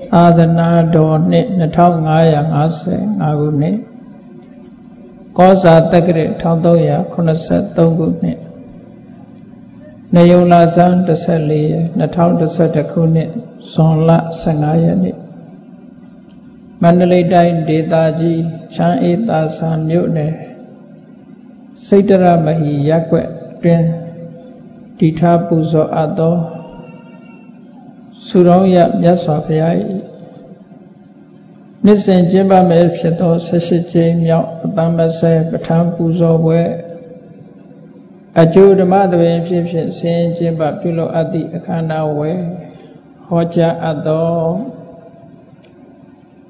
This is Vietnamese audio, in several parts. Adana Kosa Takri Tandoya Konasa Tongunit Nayula Zan to Sally, Natal to Satakunit, Sonla Sangayanit Mandalay Dine Detaji, Chan Eta San Newtne Sitara Mahi Yakwet Dren Tita Puzo Ado Suroya Yasapyai Nissen Jimba Mepsito, Sessi Yao, Damasa, Batam Puzo, where a Jude Mother Egyptian Saint Jimba Pilo at the Akana way, Hoja Ado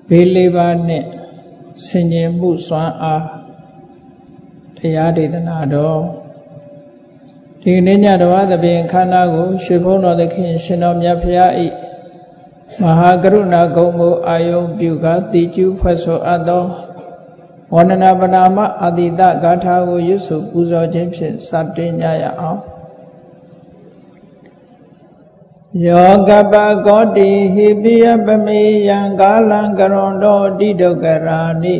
Beliva Net, Singing Buswan A, the Yadi than Ado. The Nina the other being Kanago, Shibono the King Shinom Yapia. Mahagaruna Gongo Ayo Buga, Tiju Faso Ado, Wananabanama Adida Gata Yusu Buzo Jimshin Satinaya Ao Yogaba Godi Hibiabami Yangalangarondo Didogarani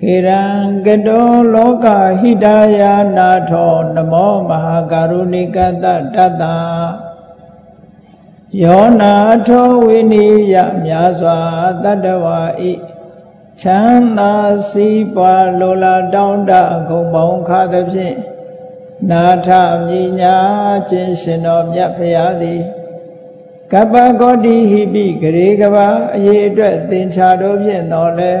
Kirangado Loka Hidaya Nato Namo Mahagarunika Dada Yona to Winnie Yamyazwa Dadawai Chanda Sipa Lola Donda Gombong Kadabji Nata Mina Jinshino Yapayadi Kabagodi Hibi Grigaba Yedred in Chadovin Ole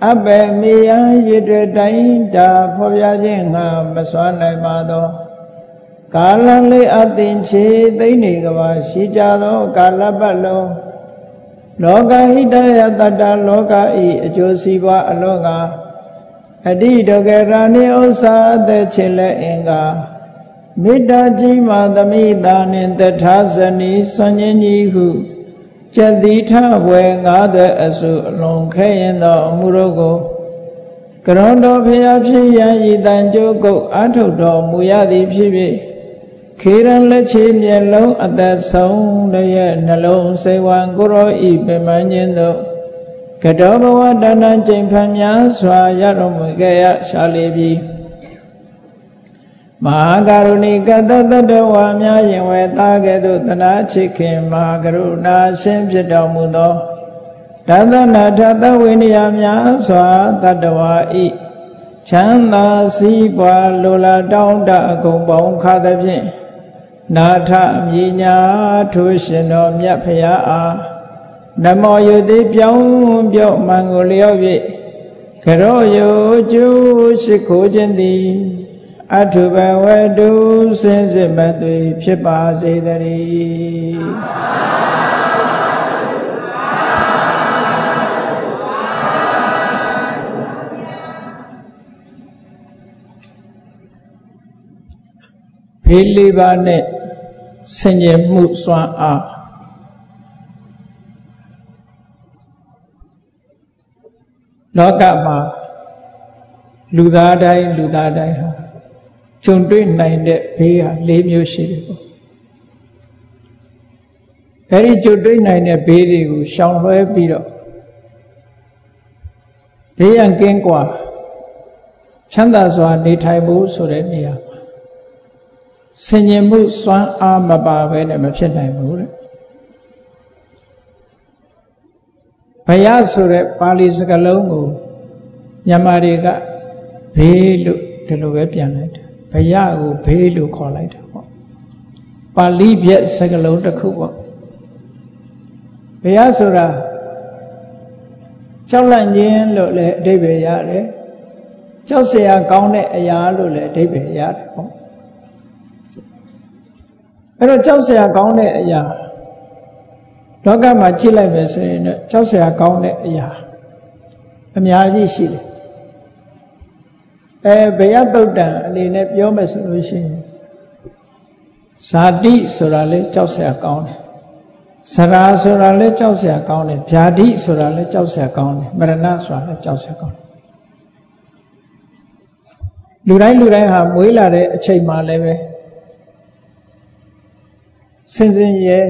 Abe Mia Yedred Dainda Poyajinga Maswana Mado Kala le adinche dai negava shijado kala ballo Loga hidaya tata loga I josiva aloga Adi dogerani osa de chile inga Midaji madamida nindatasani sanyenihu Chadita wenga de asu lonkayenda murogo Karondo piyapsi yayi danjoko atodo muyadi psibi Kiran lechi mielo at that sound, nalong se wan guro ibe manjendo. Kadoba dana jimpanya swa yaromugaya shalibi. Mahagaruni kadada dewa myayin weta gedu tana chikin mahagaruna simpsida mudo. Dadana tata winiyamya swa tadawa i. Chanda sipa lula downda kumbong kadabjin. Nata Mina Tushino Myapaya Namoyo de Pyong Pyok Mangoliovi Karoyo Ju Shikujindi Atuba Wedu Sensimatu Pipa Zedari Pilibane Senye mu swan a Loka ma Luda dai ha Chundrin nine de pea leave you shirigo Very children nine a baby who shall wear beetle Pea and Gengua Chandas one day time boo so that near Senye mu swan amaba vene machenai mure. Payasure palis galongo Yamariga Velu Teluvepianet, Payago Velu Collite. Palib yet Sagalota Kuba Payasura Chalanjin Lole Debe Yare Chelsea Gone Ayalule Debe Yare. Pero cháu sẽ có nè ya đó các mà chỉ lại về sự cháu sẽ có nè ya em nhớ gì xí bây giờ tôi đang đi nẹp vô mà sự gì sa di sửa lại cháu sẽ có nè sa sửa lại cháu sẽ có nè pha di sửa lại cháu sẽ có nè mà na sửa lại cháu sẽ có lù đáy hà mới là để chạy mà lại về Since ye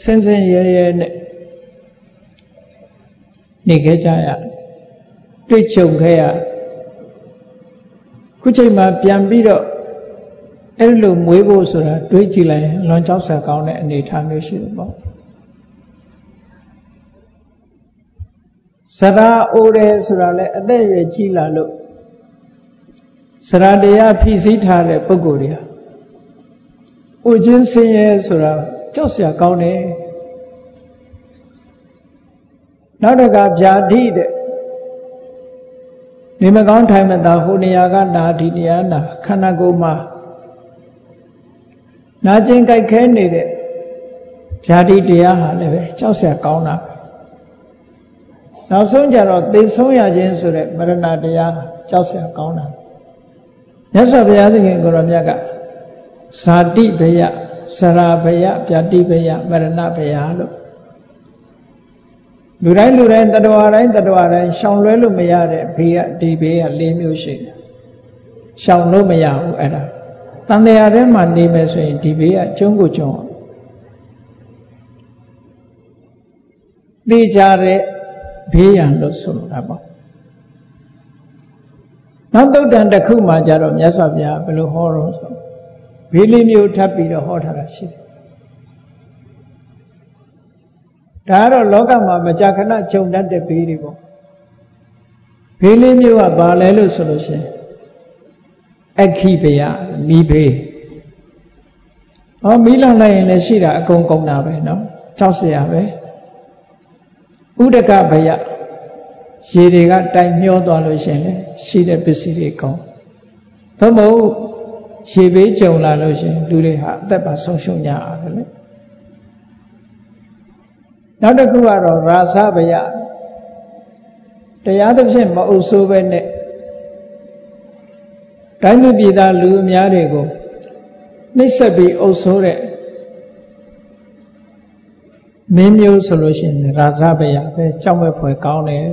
โอจินเสยเยสุราจ้าวเสียก้าวเนน้าตะกะพยาธิเดนี่มาก้องถ่ายมาตาโหเนยาก็นาธิเนยานาขณะโกมานาจิงไก่แค้นี่เดพยาธิเดยาหาเลยเว้ยจ้าวเสียก้าวนาน้าซ้องจาတော့เตซ้องยาจินสุเดมรณะเตยาจ้าวเสียก้าวนาแล้วซ้องจาတော့ สาธิเปยะ สราเปยะ ปฏิเปยะ มรณะเปยะ หลุไร้ ตตวาไร้ ရှောင်လွဲလို့မရတဲ့ဘေးကဒီဘေးက ၄ မျိုးရှိတယ် ရှောင်လို့မရဘူး အဲ့ဒါ တန်တရာထဲမှာနေမယ်ဆိုရင်ဒီဘေးကကျုံးကိုကျုံး သိကြတဲ့ဘေးရန်လို့ဆိုတာပေါ့ နောက်သုတ်တန်တစ်ခုမှကြတော့မြတ်စွာဘုရားဘယ်လိုဟောတော့ဆို ဘေးလေးမျိုးထပ်ပြီးတော့ဟောထားတာရှိတယ်။ဒါကတော့လောကမှာမကြာခဏကြုံတတ်တဲ့ဘေးတွေပေါ့။ဘေးလေးမျိုးကဘာလဲလို့ဆိုလို့ရှိရင်အခိဘယမိဘေး။ဟောမိလောင်လိုက်ရင်လည်းရှိတာအကုန်ကုန်တာပဲနော်။ကြောက်စရာပဲ။ဥဒကဘယရေတွေကတိုက်မျောသွားလို့ရှိရင်လည်းရှိတဲ့ပစ္စည်းတွေကုန်။သို့မဟုတ် ရေဘေးကြုံလာလို့ရှင်လူတွေဟာအသက်ပါဆုံးရှုံးကြရတယ်လေ။နောက်တစ်ခုကတော့ရာဇဘယတရားသဖြင့်မအုပ်ဆိုးပဲနဲ့တိုင်းပြည်ပြည်သားလူအများတွေကိုနှိပ်စက်ပြီးအုပ်ဆိုးတဲ့မင်းမျိုးဆိုလို့ရှင်ရာဇဘယပဲကြောက်မဲ့ဖွယ်ကောင်းတယ်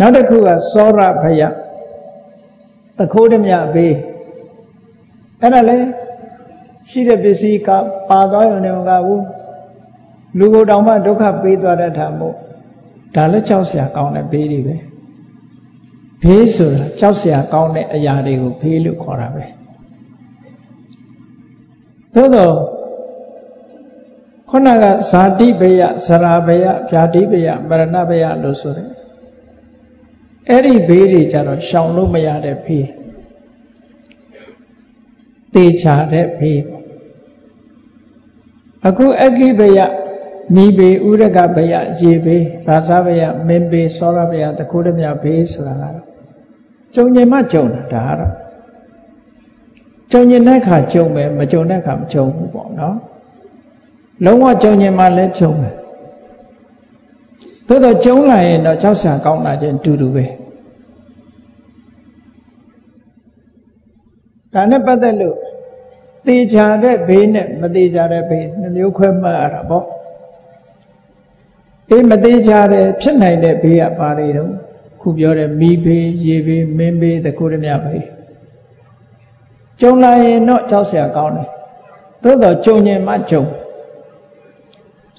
နောက်တစ်ခုကစောရဘယတခိုးဓမြဘေးအဲ့ဒါလဲရှိတဲ့ပစ္စည်းကပါသွားရုံနဲ့မကဘူးလူကိုတောင်မှဒုက္ခပေးသွားတတ်တာမို့ဒါလဲကြောက်စရာကောင်းတဲ့ဘေးတွေပဲဘေးဆိုတာကြောက်စရာကောင်းတဲ့အရာတွေကိုဘေးလို့ခေါ်တာပဲသို့တော့ခုနကဇာတိဘေးရစရာဘေးရဖြာတိဘေးရမရဏဘေးရလို့ဆိုတယ် အဲ့ဒီဘေးတွေကြတော့ရှောင်လို့မရတဲ့ဘေးအခုအခိဘယမိဘေးဥရကဘယရေဘေးရာဇဘယမင်းဘေးစောရဘယတကုဒ္ဓမြဘေးဆိုတာကတော့ကြုံရင်မှကြုံတာတော့ကြုံရင်နဲ့ခါကြုံမယ်မကြုံတဲ့ခါမကြုံဘူးပေါ့နော်လုံးဝကြုံရင်မှလည်းကြုံတယ် ဒါနဲ့ပတ်သက်လို့တေချာတဲ့ဘေးနဲ့မတေချာတဲ့ဘေးနှမျိုးခွဲမှတ်ရတာပေါ့အေးမတေချာတဲ့ဖြစ်နိုင်တဲ့ဘေးကပါလေတော့ခုပြောတဲ့မိဘေးရေဘေးမင်းဘေးတကုဒ္ဓမြဘေးကျုံလာရင်တော့ကြောက်စရာကောင်းတယ်သို့တော့ကျုံရင်မှကြုံ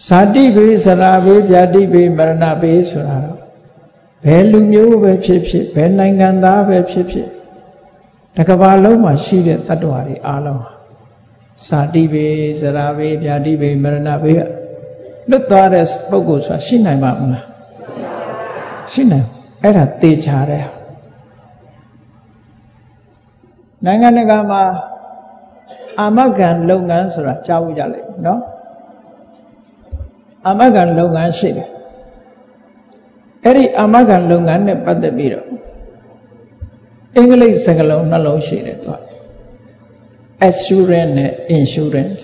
စာတိဘေးဇရာဘေးဗျာတိဘေးမရဏဘေးဆိုတာတော့ဘယ်လူမျိုးပဲဖြစ်ဖြစ်ဘယ်နိုင်ငံသားပဲဖြစ်ဖြစ် တကဘာလုံးမှာရှိတဲ့တတ္တဝါတွေအားလုံးဟာစာတိဘေးဇရာဘေးဗျာတိဘေးမရဏဘေးကလွတ်သွားတဲ့ပုဂ္ဂိုလ်ဆိုတာရှင်းနိုင်မှာမလားရှင်းနိုင်ဘူးအဲ့ဒါသေချာတယ်နိုင်ငံတကာမှာအာမဂံလုပ်ငန်းဆိုတာကြားဘူးကြလေနော်အာမဂံလုပ်ငန်းရှိတယ်အဲ့ဒီအာမဂံလုပ်ငန်းနဲ့ပတ်သက်ပြီးတော့ အင်္ဂလိပ်စကားလုံးနှလုံးရှိတယ်သူက assurance နဲ့ insurance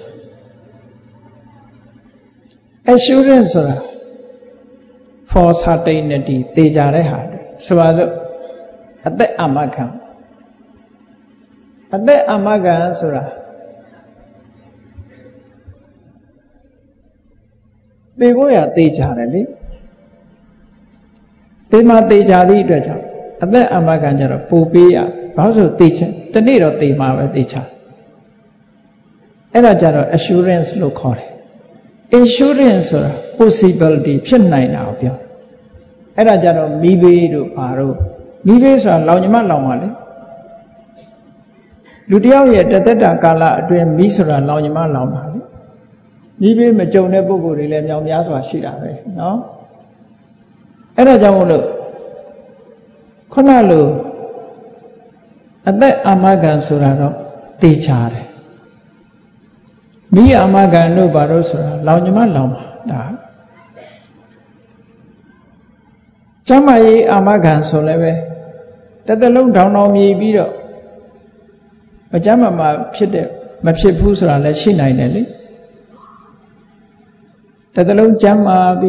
assurance ဆိုတာ for certainty သေချာတဲ့ဟာဆိုပါစို့အသက်အာမဂံဆိုတာသေဖို့ရသေချာတယ်လေသေမှသေချာသည့်အတွက်ကြောင့် အသက်အမဂံကြတော့ပူပေးရ Bao giờ tì chá, ta ní rồi tì mà vậy tì chá. Ê là chá rồi assurance lô khó đấy. Insurance là possibility phiên này nào biết. Ê là chá rồi mì bê rồi bà rồi. Mì bê sao lâu như mắt lâu mà đấy. Lúc đó vậy ta tất cả là truyền mì sao lâu như mắt lâu mà đấy. Mì bê mà châu nè bố bố đi làm nhau giá xoá xí đá vậy. Nó. Ê là chá một lửa. Khó nà lửa. Adat amagan surah itu tiga hari. Bi amagan itu baru surah launjman lama dah. Cuma ini amagan surah ini, tetapi lomba nomi biru. Macam apa macam pusra le si nai neli. Tetapi lomba macam apa,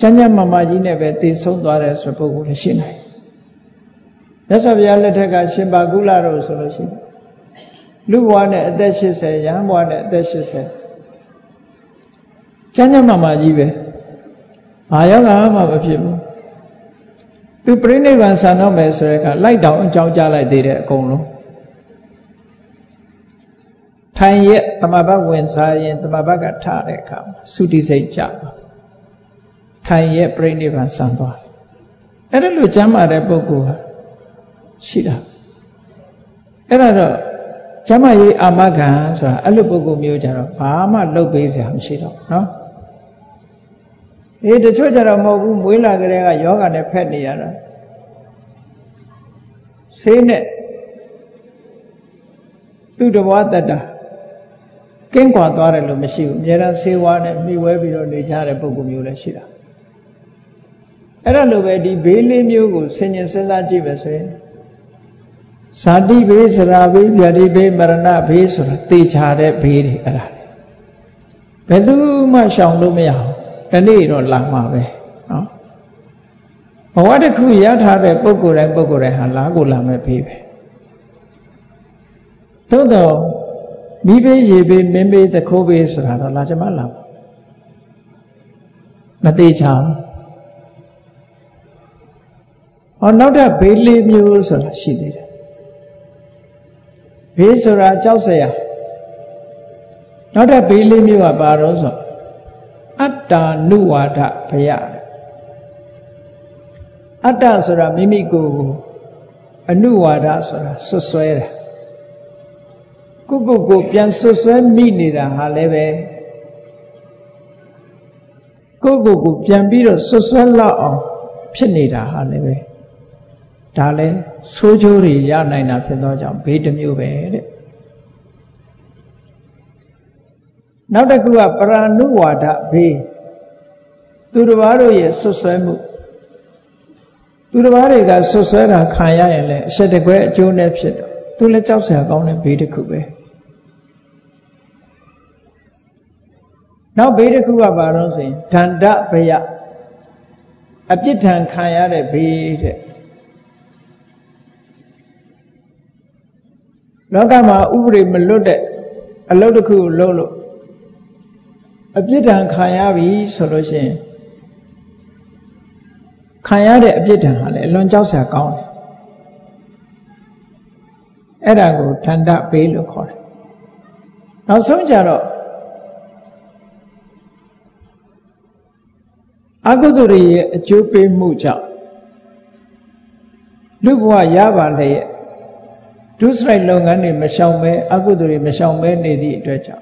macam mama jine beti saudara sepupu le si nai. That's why we are letting our Shimba Gula Rose of Shimba. Look one at that she said, young one at that she said. Chanya Mama Jive. Ayala Mama Jive. To bring it one son of Messereka, like down Chow Jala did at Kono. Time yet, Tamaba wins, I and Tamabaga Tareka, Sudi Saint Japa. Time yet, bring it one son. I don't know Jama Repoku. Sila. Enam, cuma ini amagan sahaja. Alu buku miu jalan, amat lebih jam sila, no. Ini tu jalan mau buat mula kerja yoga ni perni jalan. Sini, tu dewa tada. Kengkau tu ada lu mesiu. Jalan sewa ni miu biro ni jalan buku miu le sila. Enam lu beri beli miu gu senjata jiwa sini. Sadi bes rabi biari be merana bes rati cahaya beri arah. Betul macam orang lumia, ini orang lama be. Awak ada kuya cahaya berkurang halang ulama be. Tuh, mibe tak kobe serata laja malam. Nanti cahaya. Orang ada beli miul serata sini. Besarlah jauh saya. Nada beli miwa baru so. Ada nuwa tak payah. Ada sura mimiku, nuwa tak sura sesuai. Kuku yang sesuai mini dah halebe. Kuku yang biru sesuai lah pini dah halebe. Dale sojuri yang lain apa itu jam bedamnya ubeh. Nampak gua peranu ada be. Turbaru ye sesuai mu. Turbaru ga sesuai rakyat yang le. Sedekwe jone psida. Tu le cakap seorang le bedekube. Nampak bedekuba baru sih. Dan tak payah. Abis dan kaya le bede. Langkah mah ubri melodek, alodku lolo. Abis dah kaya bi solusi. Kaya dek abis dah hal, lonjau sekau. Ada aku tanda pelukor. Langsung jaro. Aku turi cuci muka. Lupa ya balai. Dusrai longan ini macam me, aku duri macam me ni di dua jam.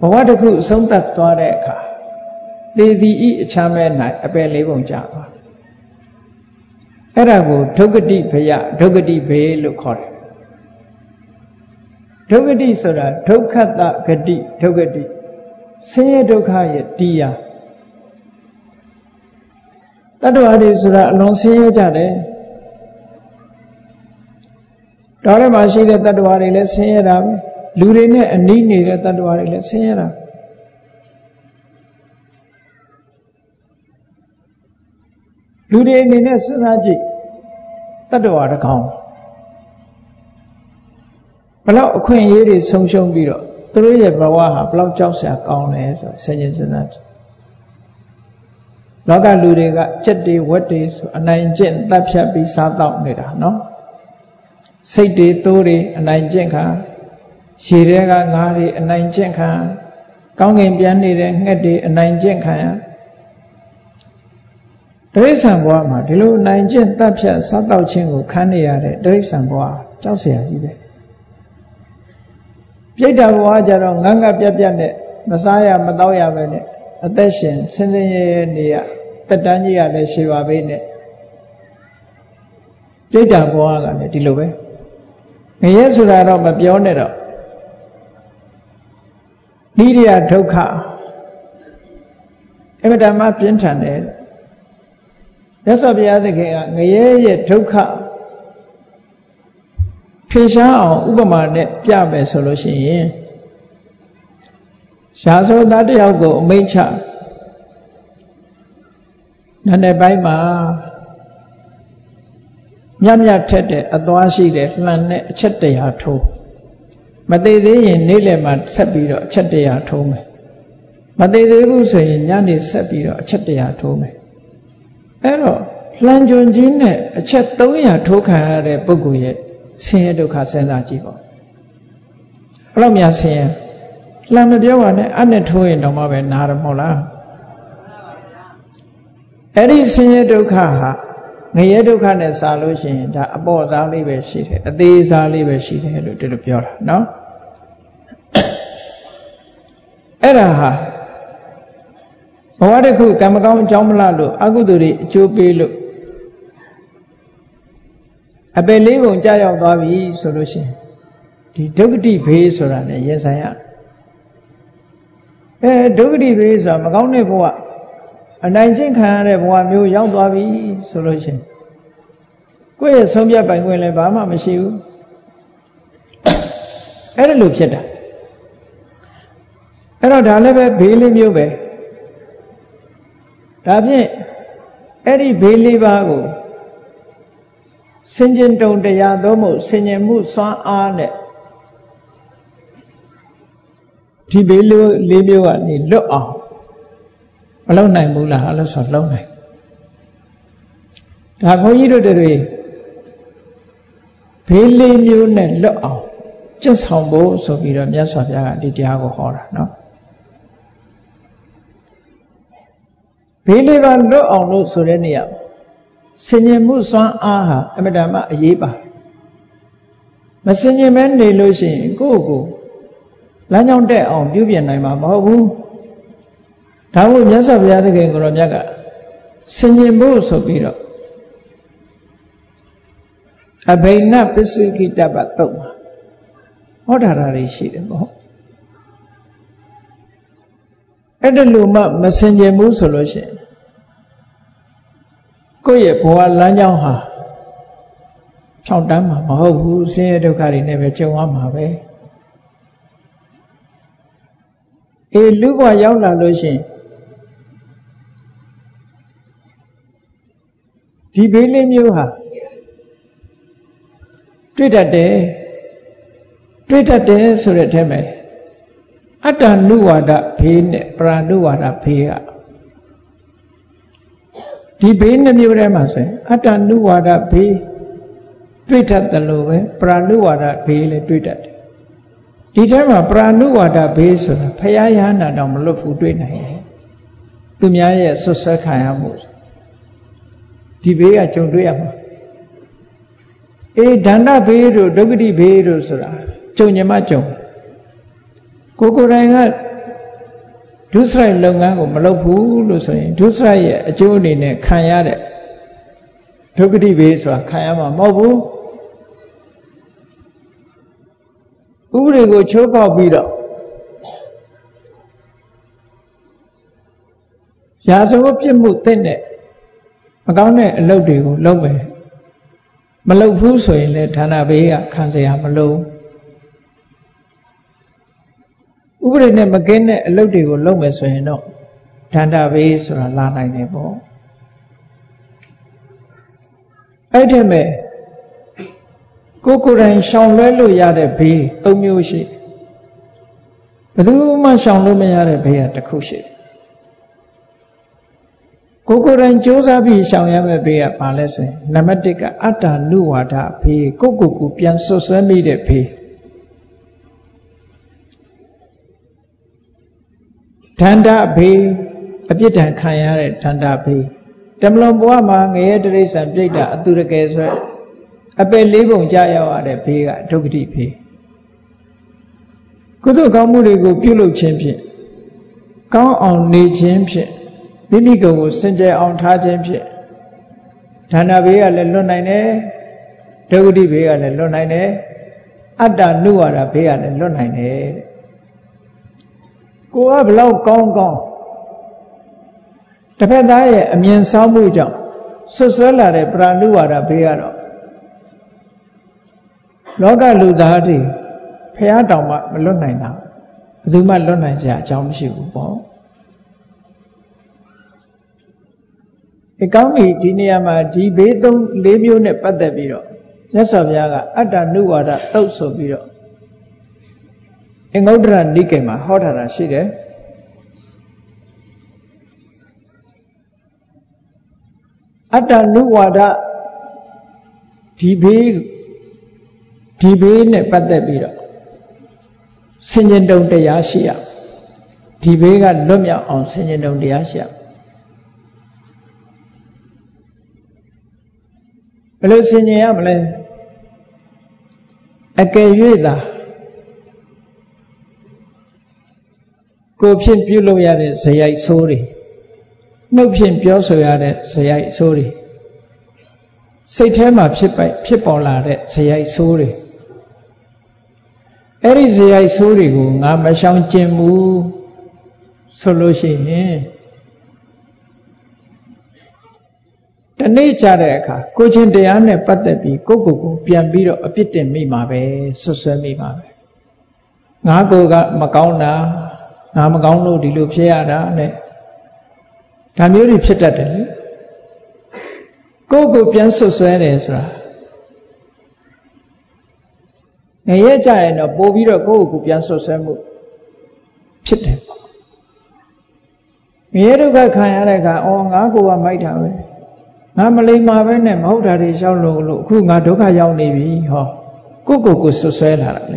Bawa aku sendat tua reka, di di I camen naik apa lebong jatuh. Era aku dogedi paya lukor. Dogedi sura, dogkata gedi, dogedi. Saya dogaya dia. Tadu hari sura nonsi jare. Orang masih letak dua hari le senyap, luar ini ni ni letak dua hari le senyap. Luar ini ni senaji, tak dua hari kau. Pelau kau yang ini sungsung biru, terus je bawa pelau jauh sekau ni senyap senaji. Lagi luar ini kat cedih, wedih, anai jen tapi siapa bisa tahu ni dah, no? Say de tori and I jenka. She rega ngari and I jenka. Kongin biani rengedi and I jenka. Drake sangwa mà đi lu nai jen tap sha sát tao chen của khani ya de drake sangwa cháu sẻ gì vậy? Bây giờ qua giờ rồi ngang ngang bia bia này mà sao ya mà tao ya vậy này? Attention sinh ra này à tất cả những cái này sinh vào bên này. Bây giờ qua cái này đi lu vậy? Ngày xưa ra rồi mà bia này rồi đi đi à đâu cả? Em đã mà biến thành này. Thế sao bây giờ thì người ấy trục khảo khi sao Ubama này bia về xử lý gì? Sáng sớm đã đi học của mấy cha, nên là bây mà nhắm nhát chết để đoá xí để lần này chết để hạ thù, mà đây đấy nhìn này là mà sắp bị rồi chết để hạ thù mà đây đấy cũng sẽ nhát để sắp bị rồi chết để hạ thù mày. Thế rồi, lần chọn chín này, chắc tối nhà thu khai để bố cụ ye, xe đâu khai xe ra chỉ có. Làm nhà xe, làm được điều này, anh ấy thôi đâu mà về nhà làm mồm. Ở đây xe đâu khai, người đâu khai này xa lối xe, đã bỏ ra đi về xe, đi ra đi về xe rồi đi được rồi, đó. Ở đây ha. Ở đây khu cảm ơn chồng là lụ, ác của tôi chưa bị lụ. À bên lấy vùng cha giàu tòa bị sổ lô xe, thì trước đi về sổ là này dễ sai ạ. Trước đi về sổ mà con này vua, anh anh chính khai này vua miêu giàu tòa bị sổ lô xe. Cuối giờ xong giờ bảy người lại bảo mà xíu, cái đó lụp chết à? Cái đó đã lấy về bị lấy miêu về. Đáp nhé, ở đây bê li ba của sinh viên trong thời gian đó một sinh viên muốn xóa an này, thì bê li biểu anh đi lỡ à, lâu này muốn là lâu sọt lâu này, đã có gì đâu đấy, bê li biểu này lỡ à, chắc xong bố số bị làm nhát sọt ra đi theo của họ rồi đó. Vì lý văn rốt ổng lụt sửa đến nhau, sinh nhiên mũ xoan á hả, em đã mạ dịp à. Mà sinh nhiên mến đi lưu sinh cố, lá nhông trẻ ổng biểu biển này mà bảo hư. Thảo hư nhá sắp ra thì kênh của nó nhắc ạ, sinh nhiên mũ sửa bí rộng. À bây nạp bí suy kỳ trà bạc tổng, hóa đà ra đi xí đến bố. Ở đây lưu mà sinh viên mũ sổ lô xe. Cô dạy bố là nhau hả? Trong đám mà hô hú xe đều khá đi này về châu Âu mà về. Ê lưu qua giáo là lô xe. Thì bế lên nhau hả? Tuy đặt đế sổ lệ thêm này. Ada nuwa da pin, pranuwa da pia. Di pin ni juga masih. Ada nuwa da pi, tweetat terluwe, pranuwa da pi le tweetat. Di mana pranuwa da pi sudah, payah na dalam lufu tweet naya. Tu miaya susah kaya mus. Di pia cungdu apa? Dana biru, dogdi biru sudah, cungnya macam. Cô đây ngắt, thứ sai lâu ngắt của mà lâu phú rồi sai, thứ sai chỗ này khai ra đấy, thứ cái đi về rồi khai ra mà mau phú, phú này có chỗ bao bì đâu, giả sử có chuyện một tên này, mà cái này lâu thì cũng lâu về, mà lâu phú rồi này thằng nào về à, khang gì à mà lâu. Ủa đây này mà cái này lâu thì còn lâu mới sửa nó, thành ra về sửa là này này bố. Ai thế mẹ, cô này xong lấy lụi ra để bì, tôi miêu xí, mà thứ mà xong lụi ra để bì là đặc khu xí. ကိုကိုယ်တိုင်ကြိုးစားပြီးရှောင်ရမယ်ပေးရပါလဲဆိုရင်နံပါတ် Bimi go senja on tajem shi. Tana bea le lunaine, Dodi bea le lunaine, Ada nuara bea le lunaine. Go up low gong gong. The pedae, a mean sambuja, so salare bra nuara bea. Loga ludadi, pea dama lunaina, Duma lunaja, jamshi ball. It can be Diniama, D. Bedum, Levione Padaviro, Nasaviaga, Ada Nuada, Tauso Viro. In Odra Nikema, Hotara Shide Ada Nuada, Tibine Padaviro, Sinjendon de Asia, Tibega Lumia on Sinjendon de Asia. Hello, senior. I can read that. Say I sorry. No pin pure say I sorry. Say time up, people are say I sorry. Eri say I sorry, who am a shantimu solution. The nature of coaching the Anne Patapi, Coco, Piambiro, a pit in Mimabe, Sosa Mimabe. Nagoga, Macauna, Namagano, Di Luciana, Tamuri Chetat. Coco Pianso Suenezra. A yacha and a bovira go Pianso Samu. Chit. Mieruga Kayanaga, or Nagoa might have. I'm a lame man and how that is our look who got to go down maybe or Coco Susana.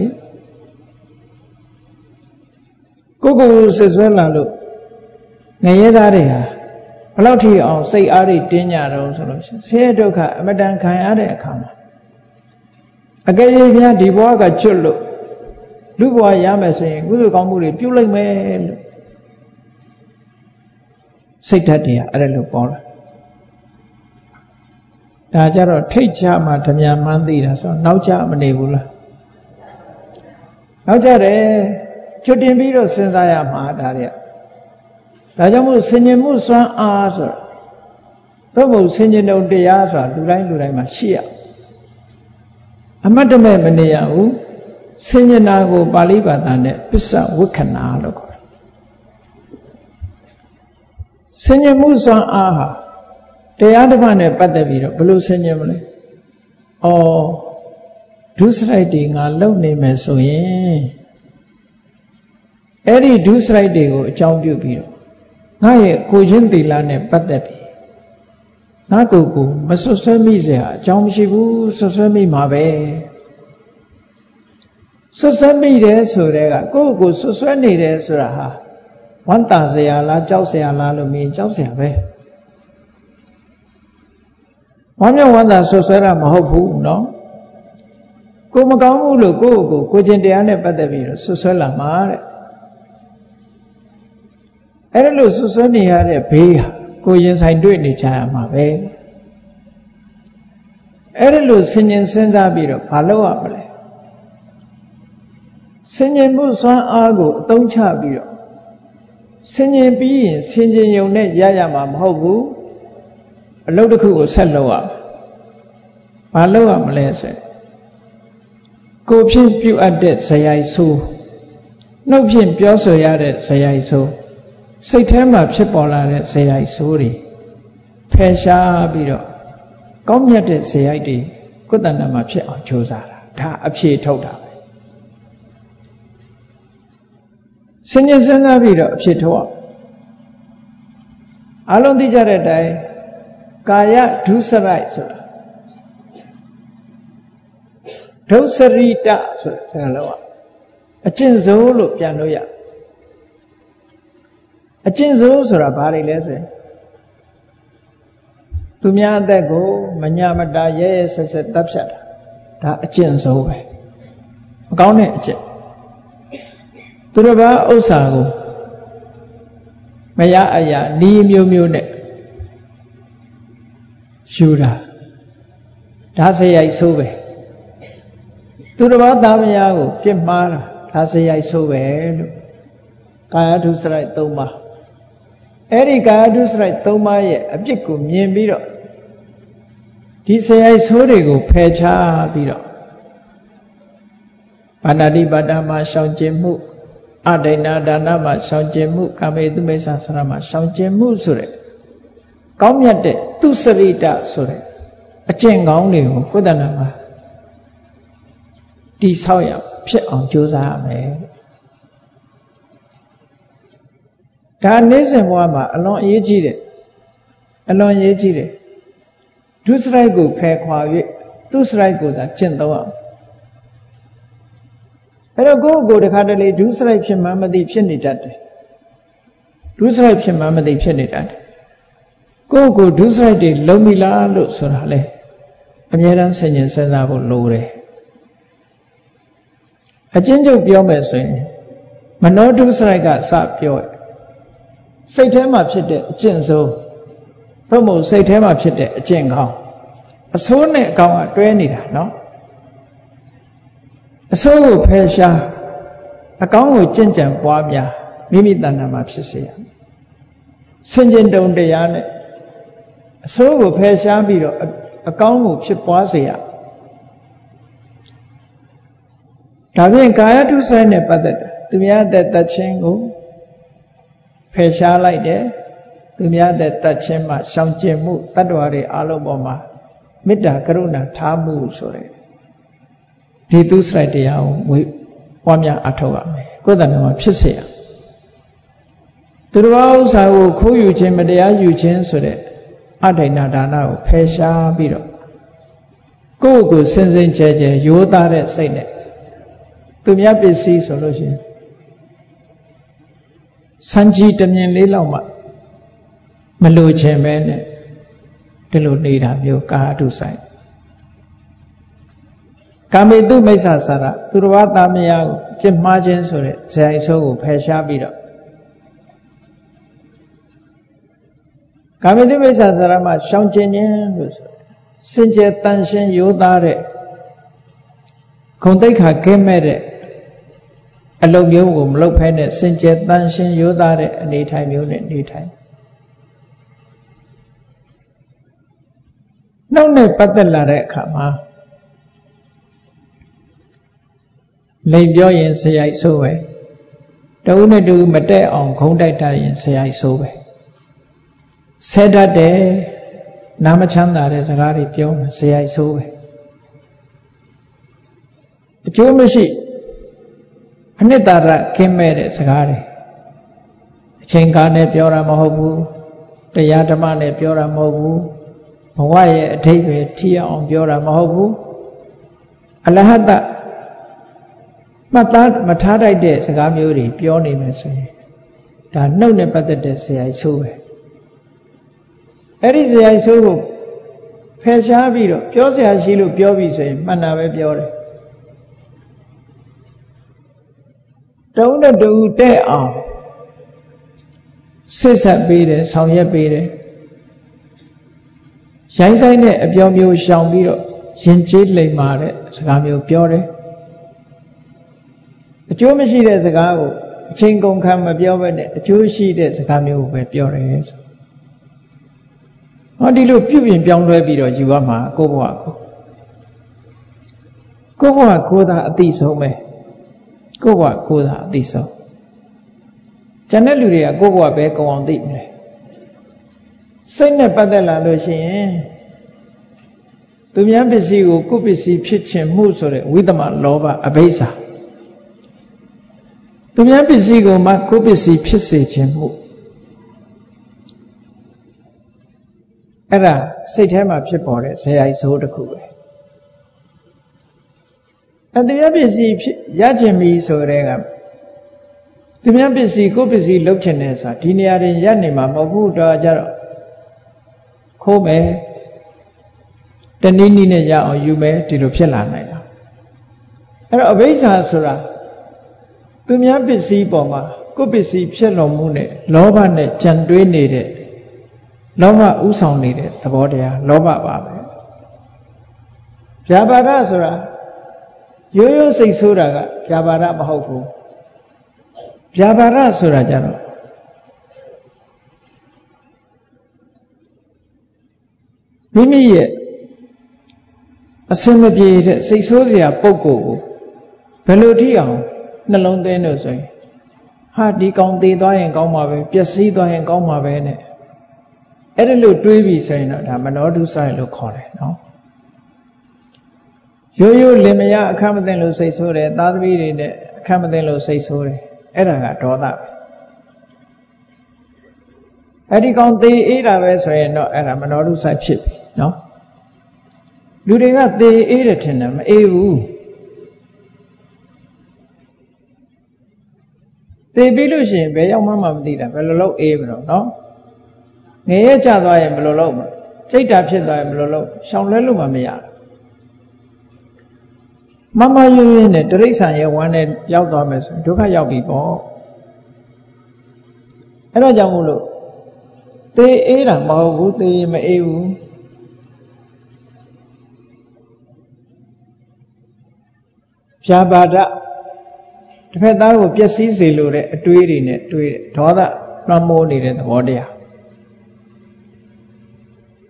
Coco Susana look. Nayadaria. Plouty on say Ari Dina solution. Say Doka, Madame Kayada come. Again, yeah, the walk at Chulu. Do what I am saying, good comedy, pulling me. Say that, dear, I don't know. Now, teacher, Madame Mandina, so now, Jamabula. Now, Jare, Judy Miro says I am Madaria. Rajamu Senior Musa Arthur. Provo Senior no de Arthur, Durai Mashia. A Madame Menea, Senior Nago Baliba than Pisa Wukanalo. Senior Musa Arthur. They are the one that Padaviro, Blue Senamle. Oh, Deuce Riding, a lovely man, so ye. Eddie Deuce Riding, John Dubino. Nay, Cogenti Lane Padavi. Nagogo, Masosamizia, John Shibu, Sosami Mabe. Sosami de Surega, Gogo, Sosani de Suraha. One Tazia la Jausia la Lumi, Jausia. One of the Sosera Mahopu, no? Kumakamu, Gogo, Cogendiane Padavino, Susella Mare. Erelo Susani had a pea, Cogens I do in the Chama Bay. Erelo Sinian Sendabiro, Palo Apple. Sinian Musa Argo, Don Chabiro. Sinian being, Sinian Yonet Yayama Mahopu. A load of cool sell up. My lower lesson. Go pin pew at dead, say I so. No pin pew so yarded, say I so. Say time up, chip all at it, say I sorry. Pesha bido. Come here, dead, say I did. Good than a match on Josara. Ta up she told her. Senior Zanabido, she told her. Alon ti jaredai kaya dusarai sura. Dusarita sura thangalawa. Achin zo lu piano ya. Achin zo sura bari lese. Tumya ta go manya mada ye se se tapsa ta achin zo ba. Kaung ne achin. Turaba usa go. Maya aya ni miu miu ne sura tha se yai so be tu da ba ta maya ko pit ma la tha se yai so be lu kaya thu sarai 3 ma ai ri kaya thu sarai 3 ma ye a pit ko myin pi do di se yai so de ko phe cha pi do panati pada ma shaung chin mu Adaina dana ma sao chen mu kame tu me sa sara ma sao chen mu sure. Kau miate tu serita sure. Aceng kau ni ho ko dana ma. Di sao ya phe ang chiu ra me. Da ne se mua ma alon ye ji de. Alon ye ji de. Tu sarai ko phe kwa ye. Tu sarai ko da chen tau a. Hello, go to Kadale, do slave him, Mamma the Psenitat. Do slave him, Mamma the Psenitat. Go, do slave the Lomila Lusurale. Amiran Senyan Senavo Lore. A change of your message. Manotus like a sap pure. Say them up, Chinzo. Tomo say them up, Chinghong. A soon it come at 20, no? So Pesha, a gong with Jinjan Bwamia, Mimi Danamapsia. Sinjin don't deyan. So Pesha be a gong with Chipwazia. Tavian Kaya to sign a padded, to me at that chingo. Pesha like there, to me at that chema, some chemu, Tadwari, Aloboma, Mida Karuna, Tamu, sorry. Thì tu srai thì ao mới quan nhà ăn thua mày, có đàn ông biết sẻ. Từ đó sau khi yêu chém mà để ai yêu chém rồi, anh thấy na đàn ông phải xa biết rồi. Cô cứ sinh sinh che che, yêu ta để say nè. Tụi mình biết gì rồi đó chứ. Sáng chi tụi mình lấy lau mà lôi chém mẹ nè, để lôi đi làm việc cả tu srai. Kami tu mesa sara, turwa tamiya, jem majen sore, saya isogu pesha biro. Kami tu mesa sara ma shangjenyen lusu, sinje tanshen yodare, kondai ka kemere, alog yogum log pene sinje tanshen yodare, nitai mune nitai. Nong ne patel lare kama. Lên gió yên xe ai xô về đâu nơi đưa mà trẻ ổng không đại ta yên xe ai xô về xe đá đế nam chán đá đế ra đi tiêu mà xe ai xô về chú mới xị anh ấy ta ra kê mê đế xe gá đế chênh cá nè biểu ra mô hô bú trẻ giá đá mạ nè biểu ra mô hô bú mà ngoài ở đây về thi ổng biểu ra mô hô bú anh là hát ta Mà thá đại đệ sẽ gám yếu đi, biểu này mà xoay. Đã nâu nè bắt đệ sẽ ai xô về. Ê đi sẽ ai xô gồm, phê xa bì rồi, biểu sẽ ai xí lụ biểu bì xoay, mà nà bè biểu rồi. Đâu nè đủ tế ảo, xê xa bì rồi, xong nhé bì rồi. Sáng sáng nè, biểu miêu xong bì rồi, xin chết lấy mà rồi, sẽ gám yếu biểu rồi. Chú mới xí để sạc áo, trên công khám mà biểu bệnh, chú xí để sạc áo yếu bệnh biểu đấy. Nó đi lúc biểu bệnh biểu rồi bị rồi chú bà mà, cô bà cô. Cô bà cô đã tí sâu mẹ. Cô bà cô đã tí sâu. Chẳng nét lưu đi à, cô bà bé cô ông tìm này. Sinh này bắt đầu là lời xin. Tụi mình phải xí của cô bị xí phía trên mũ sổ đấy, quý tâm ạ lô bà ạ bây giờ. Tụi mình biết gì của mà cô biết gì biết gì chém mũ, Thế là xây thế mà phải bỏ đấy, xây ai số được không vậy? Anh thấy bây giờ giá trị mỹ số đấy cả. Thì mình bây giờ có bây giờ lục chân này sao? Thì nhà đấy nhà này mà mua đồ cho nó khô mẹ, trên này này nhà ở du mẹ thì lục chân làm này đó. Thế là bây giờ số ra, tụi mình bây giờ bỏ mà có bây giờ chân lồng mu này, lò ban này, chân đuôi này đấy. Lô mà ủ xong này đấy, ta bỏ đi à, lô mà bà mẹ. Phía bà ra sửa ra, yếu yếu xây sửa ra cả, phía bà ra mà hậu phụ. Phía bà ra sửa ra cho nó. Mì mì dễ, xin mẹ bì dễ, xây sửa ra bốc cổ. Phải lưu thị hỏng, nó lông tên nữa rồi. Hả, đi công ty tòa hẹn công mà về, phía sĩ tòa hẹn công mà về này. Ở đây lưu trùy bì xoay nó, thả mà nó đủ xoay lưu khó này, nó. Yêu yêu lê mẹ ya khá mẹ tên lưu xoay xô rè, tát bì rì rè, khá mẹ tên lưu xoay xô rè. Ở đây là trò tạp. Ở đây con tì ý ra về xoay nó, ở đây mà nó đủ xoay xịp, nó. Lưu đề gà tì ý ra trên nằm, ê vù. Tì bì lưu xin, bè yông mama mẹ tì ra, bè lưu lâu ê vào nó. Nghe cha tòa em bà lâu mà, cháy trạp xe tòa em bà lâu, xong lấy lúc mà mẹ ạ. Má má dư yên này, trí sản dạy quán này, giao tòa mẹ xuống, chú khá giao bị bỏ. Thế đó chẳng ngủ được. Tế ý là màu vũ tì mà yêu. Chà bà đã, phải tao một chiếc xí xì lù đấy, truy đi nè, truy đấy, thó ta, nó mô đi đấy, bỏ đi à.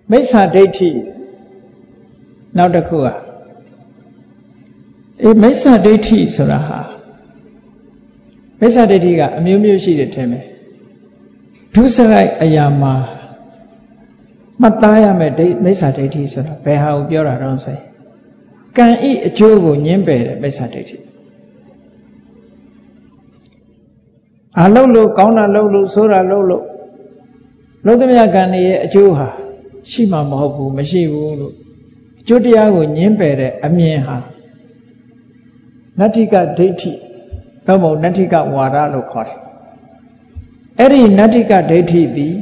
Mấy xa đây thì nào được không ạ? Mấy xa đây thì sao đó hả? Mấy xa đây thì cả miêu miêu gì để thêm ấy? Thứ sáu ngày ai mà tai à mấy mấy xa đây thì sao đó? Bé hào biểu là đâu vậy? Cái ý chưa có nhận biết là mấy xa đây thì à lâu lâu con là lâu lâu số là lâu lâu lâu tới bây giờ cái này chưa hả? Sì mà màu bù mà sì bù lụ. Chú tí á gồ nhìn bè rè ám nhìn hà. Nát thị ká đế thị. Bà màu nát thị ká hòa ra lụ khó rè. Ê rì nát thị ká đế thị tí.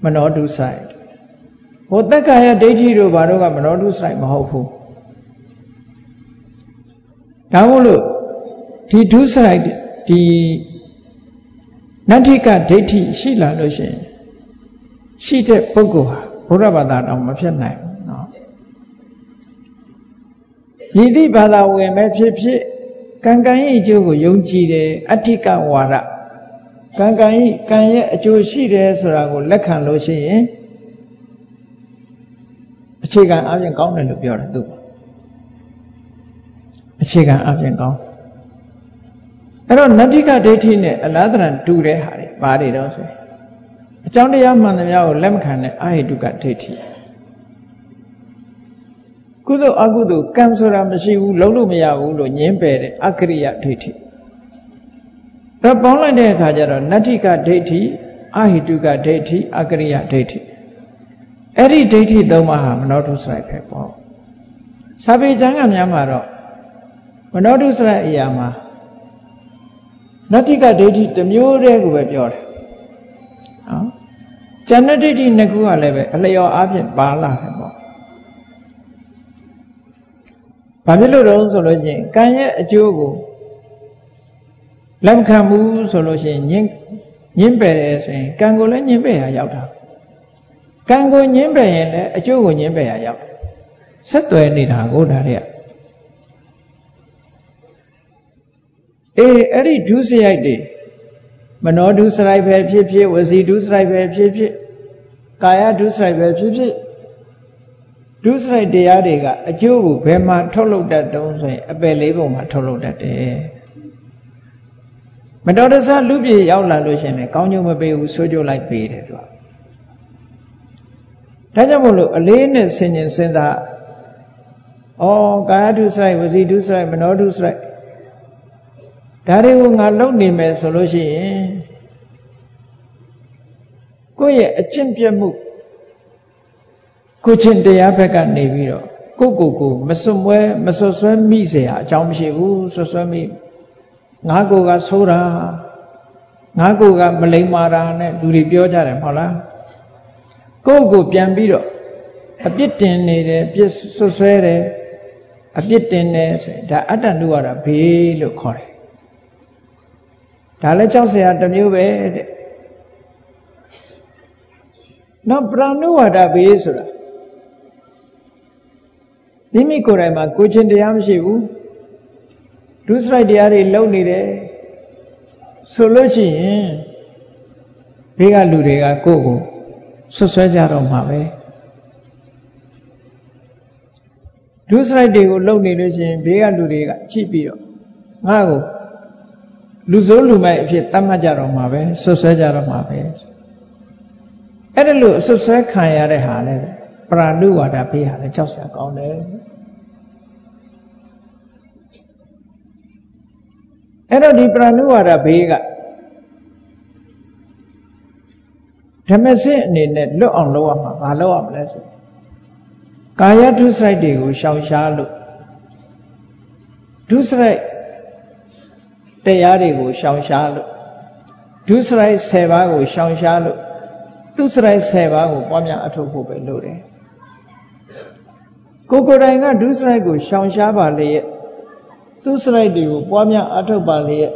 Mà nó đu sai. Hồ tất cả ya đế thị rù bà rù gà mà nó đu sai màu bù. Đá mô lụ. Thì đu sai thì nát thị ká đế thị sì là lụ xì. Sì thế bốc gồ hà. Bố ra bà ta đồng mà phép này. Vì thế bà ta về mẹ phép phép. Càng càng ý chú của dùng chi để ách thị ca hòa ra. Càng càng ý chú xí để sửa ra của lạc hàng lô xí. Chị càng áp dân con này được vô là tụi. Chị càng áp dân con. Thế đó nát thị ca đế thị này là thật là trù để hạ đi. Bà đi đâu rồi. Trong đây em mang theo lem khăn này ai đủ cả thế thì, cứ đâu ăn cứ đâu cam sô ra mà siêu lâu lâu mới vào lâu nhém bể để ăn cái gì thế thì, rồi bảo lại đây khai ra rồi nát thì cả thế thì ai đủ cả thế thì ăn cái gì thế thì, ở đây thế thì đâu mà ham nó đâu sai phải bỏ, sao bây giờ em nhắm vào rồi, mà nó đâu sai gì mà, nát thì cả thế thì tầm nhiêu đấy cũng phải bỏ. Chẳng nói đi nè cũng là vậy, là do áp dụng ba là phải bỏ. Và biết lúc đó rồi là gì, cái nhé chưa có, làm khám u rồi là gì, nhiễm bệnh rồi, càng có lấy nhiễm bệnh là giàu thật, càng có nhiễm bệnh là chưa có nhiễm bệnh là giàu, rất tuyệt đi thằng cô đã đấy. Ở đây chú sẽ ai đi? Mà nó đủ sợi về phía phía, và gì đủ sợi về phía phía. Kaya đủ sợi về phía phía. Đủ sợi đề á đề gà, chú bù phê mà thô lục đạt đông xoay, bè lấy bù mà thô lục đạt đề. Mà đó đã xa lúc gì yao là lùi xe này, có như mà bè ủ sôi vô lại bì để tỏa. Thế cho một lúc, lấy nè xe nhìn xe ta. Ồ, kaya đủ sợi, và gì đủ sợi, mà nó đủ sợi. Đã đi ngủ ngã lâu đi mẹ sổ lô xì. Cô ấy ở trên bia mục. Cô trên đây áp phải cả nề vi rồi. Cô mất số mối, mất số số mi gì à? Cháu mi vu số số mi. Ngã cô gà số ra, ngã cô gà mà lấy mà ra này, du lịch biểu ra đấy mà là. Cô biến bi rồi. À biết tiền này đấy, biết số số đấy. À biết tiền này, đã ăn ăn đủ rồi, bị lừa khỏi. Đã lấy cháu xe ăn nhiều về. Nó pranu ada biasa. Ini korai mak kucing dia amsi bu. Dusra dia ada ilau ni re. Solusi, bega lurega koko, susah jarum hawe. Dusra dia ilau ni re sih bega lurega cipio. Ngaku, luzolu mai sih tamah jarum hawe, susah jarum hawe. Ada lu susah kaya ada hal ini, perlu ada pihak yang jasa kau ni. Ada di perlu ada pihak. Cuma sih ni lu orang luar mana luar mana sih. Kaya tu saya diu syausia lu, tu saya tayari diu syausia lu, tu saya sewa diu syausia lu. Tu serai sewa aku pamnya atau aku belur. Koko orang tu serai aku syausia balik. Tu serai dia pamnya atau balik.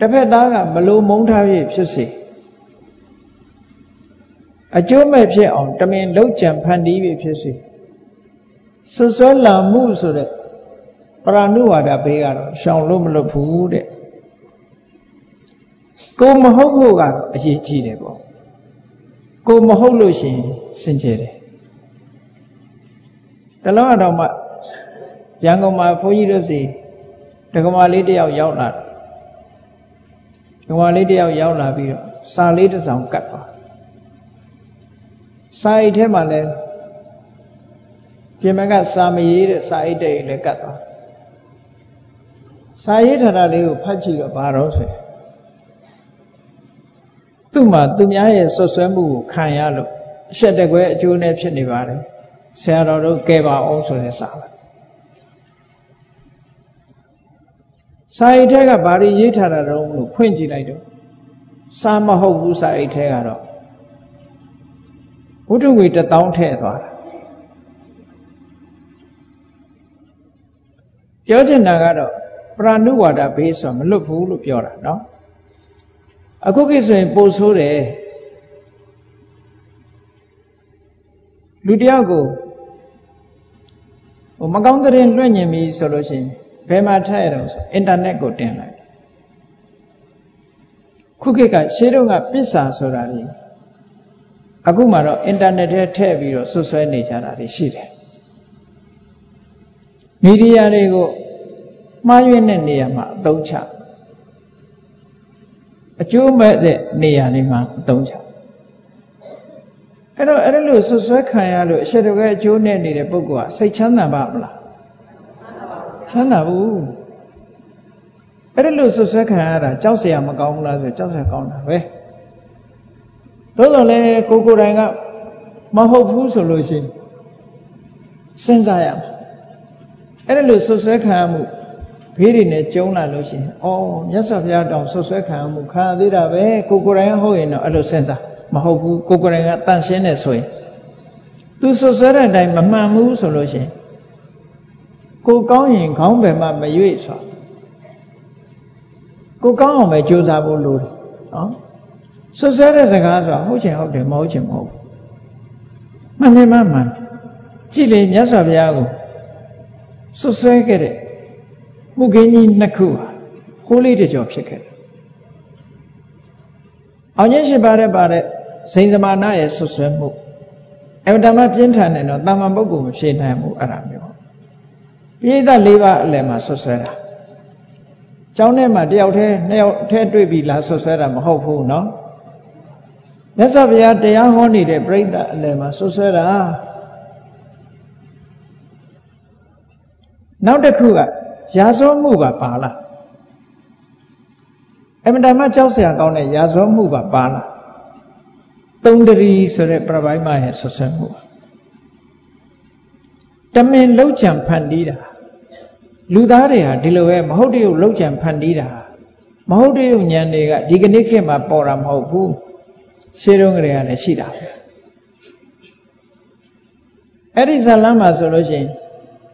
Tapi dah malu mungkin sesi. Ajar macam orang, tapi lau jampan dia sesi. Susah lamu surat. Peranu ada pegar, syaulo melapu dek. Kau mahu bukan aje ciri dek. Kau mahu lusi sendiri. Kalau ada mak, jangan mak fokus lusi. Jangan malai dia jauh lah. Jangan malai dia jauh lah biar. Salih itu sangkut. Salih itu malai. Jika mereka sambil salih itu lekat. Salih itu adalah pasti kebarusan. Tu mah tu nyai sesuatu kaya lo, sedek gua jual pun di bawah, saya lalu kebab orang sahaja. Saya itu kan bari ye thara orang lo kunci lagi tu, sama huru saya itu kan lo, untuk kita tahu tertuar. Jadi naga lo, perlu ada besar melupu lupiora, no. Aku kisah poso deh. Ludia aku, orang kaum terendah ni solusi. Pemata itu, internet kau tengah. Kukikah serunga pisah sorari. Aku malah internet terbiro sesuai negara sihir. Media ni aku, majuin ni ama dosa. Cuma dek ni yang ni mak dosa. Ada lu sesuatu kaya lu, seduga cuma ni dek bukan. Saya cina bapa lah, cina bu. Ada lu sesuatu kaya lah, jauh siapa kaum lah, jauh siapa kaum lah. Weh, tuan le kuku orang mahu buat solusi, senjaya. Ada lu sesuatu kaya mu. Piri ni jauh lah lusi. Oh, ni sahaja dalam sesuatu yang muka di dalam kukurangan hobi no alu sensa. Mahu kukurangan tansi ni soy. Tu sesuatu yang mama mu solusi. Kukau yang kau bermam berjuang so. Kukau berjuang bulu. Sesuatu sekarang so, hujan hujan mau hujan mau. Mana mana. Jadi ni sahaja aku. Sesuatu kere. Mungkin nak kuah, kulit dia jawab seker. Awalnya sebarai-barai, seinjama naik sesuatu. Emdama pinjaman itu, dama bagus senamu aramio. Biasa lewa lema sesuatu. Jauh ni mah dia uteh dua bila sesuatu mahu pun, no. Biasa biar dia honi dia berita lema sesuatu. Nampak kuah. Yazom muba pala. Emdama jauh siang kau ni yazom muba pala. Tông dari sore prabai mai sosemu. Tamen lâu chạm pandida. Ludaria diloe mahodeo lâu chạm pandida. Mahodeo nyanega diganeke ma poram hobu. Serong rea nesida. Erisalama solution.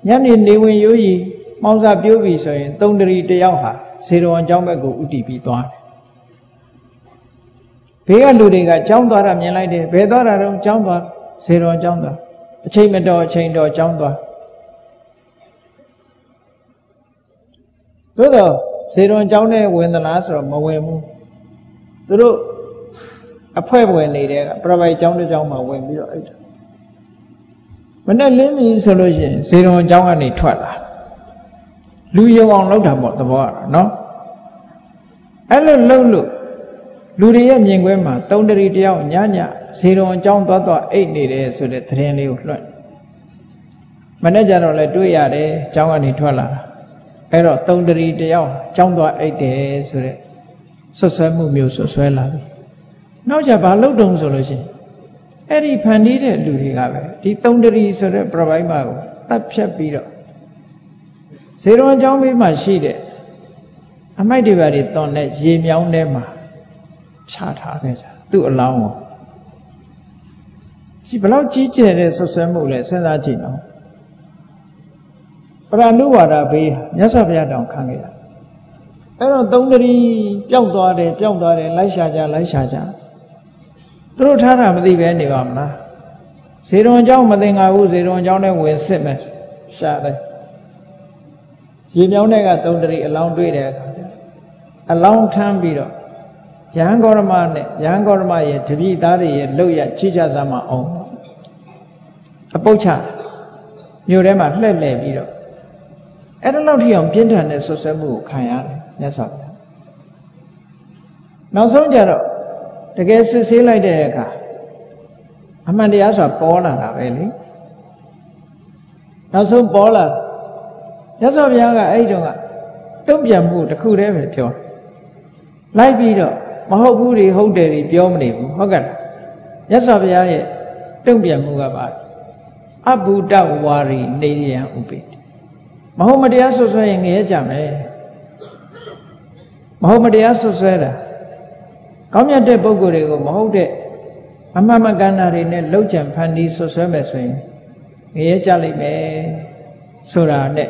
Nyanin niwin yoyi. Mauza biobi soin. Tông dari deyaha. Serong jong bego utipi toan. Phía lưu đi cả trong tòa làm như này đi, phía tòa là trong tòa, xe đồ trong tòa, trên mặt đồ trên đồ trong tòa. Tốt rồi, xe đồ trong này quên là lá rồi mà quên mu, tốt rồi, à phải quên này đấy, phải trong đó trong mà quên biết rồi. Vấn đề lớn như sau đó chứ, xe đồ trong này thoát là, lưu yêu ông lâu thầm một tờ vợ nó, anh lâu lâu. Lưu đi em nhìn quên mà tông đi theo nhá nhá xì rong trong tòa ấy đi để sửa để thuyền liều luôn mà nó giờ rồi lại đuôi à để trong anh đi thoát là cái rồi tông đi theo trong tòa ấy để sửa để sốt sét mù miêu sốt sét là nó giờ bà lâu đông rồi chứ ấy đi phản đi để lưu đi cả về đi tông đi sửa để bảy mà tập xếp bì rồi xì rong trong bị mà xì để anh mấy đi vào đi toàn này gì miêu này mà chả thà cái gì tự lao chỉ phải lao chỉ chế để sốt sét mù để sinh ra chỉ nó, bà nữ vợ đã bị nhớ sao bây giờ đang khang cái, cái nó tông đi trong tòa để lấy xa cha, tôi thà là mình đi về địa bàn đó, xí đồ cháu mình đi ngay u xí đồ cháu này quên xếp này, xa đây, chỉ cháu này cả tông đi lao đuôi đấy, lao tham bị rồi. Yang Gorma này, Yang Gorma ye, Thủy Đà Rịa, Lưu Ye, Chi Cha Gia Ma Ông, Bố Cha, nhiều đấy mà lệ lệ đi rồi. Ở đó lâu thì ông biến thành là số sớm ngủ khai án, nhớ sao? Nói xong giờ rồi, thì cái sự xí lại đây cả, anh mang đi ăn sập bỏ là nào vậy lý? Nói xong bỏ là, nhớ sao bây giờ cả ấy rồi à? Đúng giờ ngủ thì khu đấy phải thiếu, lại đi rồi. Mà hậu vũ thì hậu đề thì biểu mà niệm hóa cảnh nhất sao bây giờ trong biển mù gặp bạn abu dawari này là ubi mà hôm mà đi ăn sốt sét nghe chạm này mà hôm mà đi ăn sốt sét là có những cái bầu cử đấy mà hậu đề amma mà gan này này lâu chậm phan đi sốt sét mà xuyên nghe chạm lại mẹ sờ ra này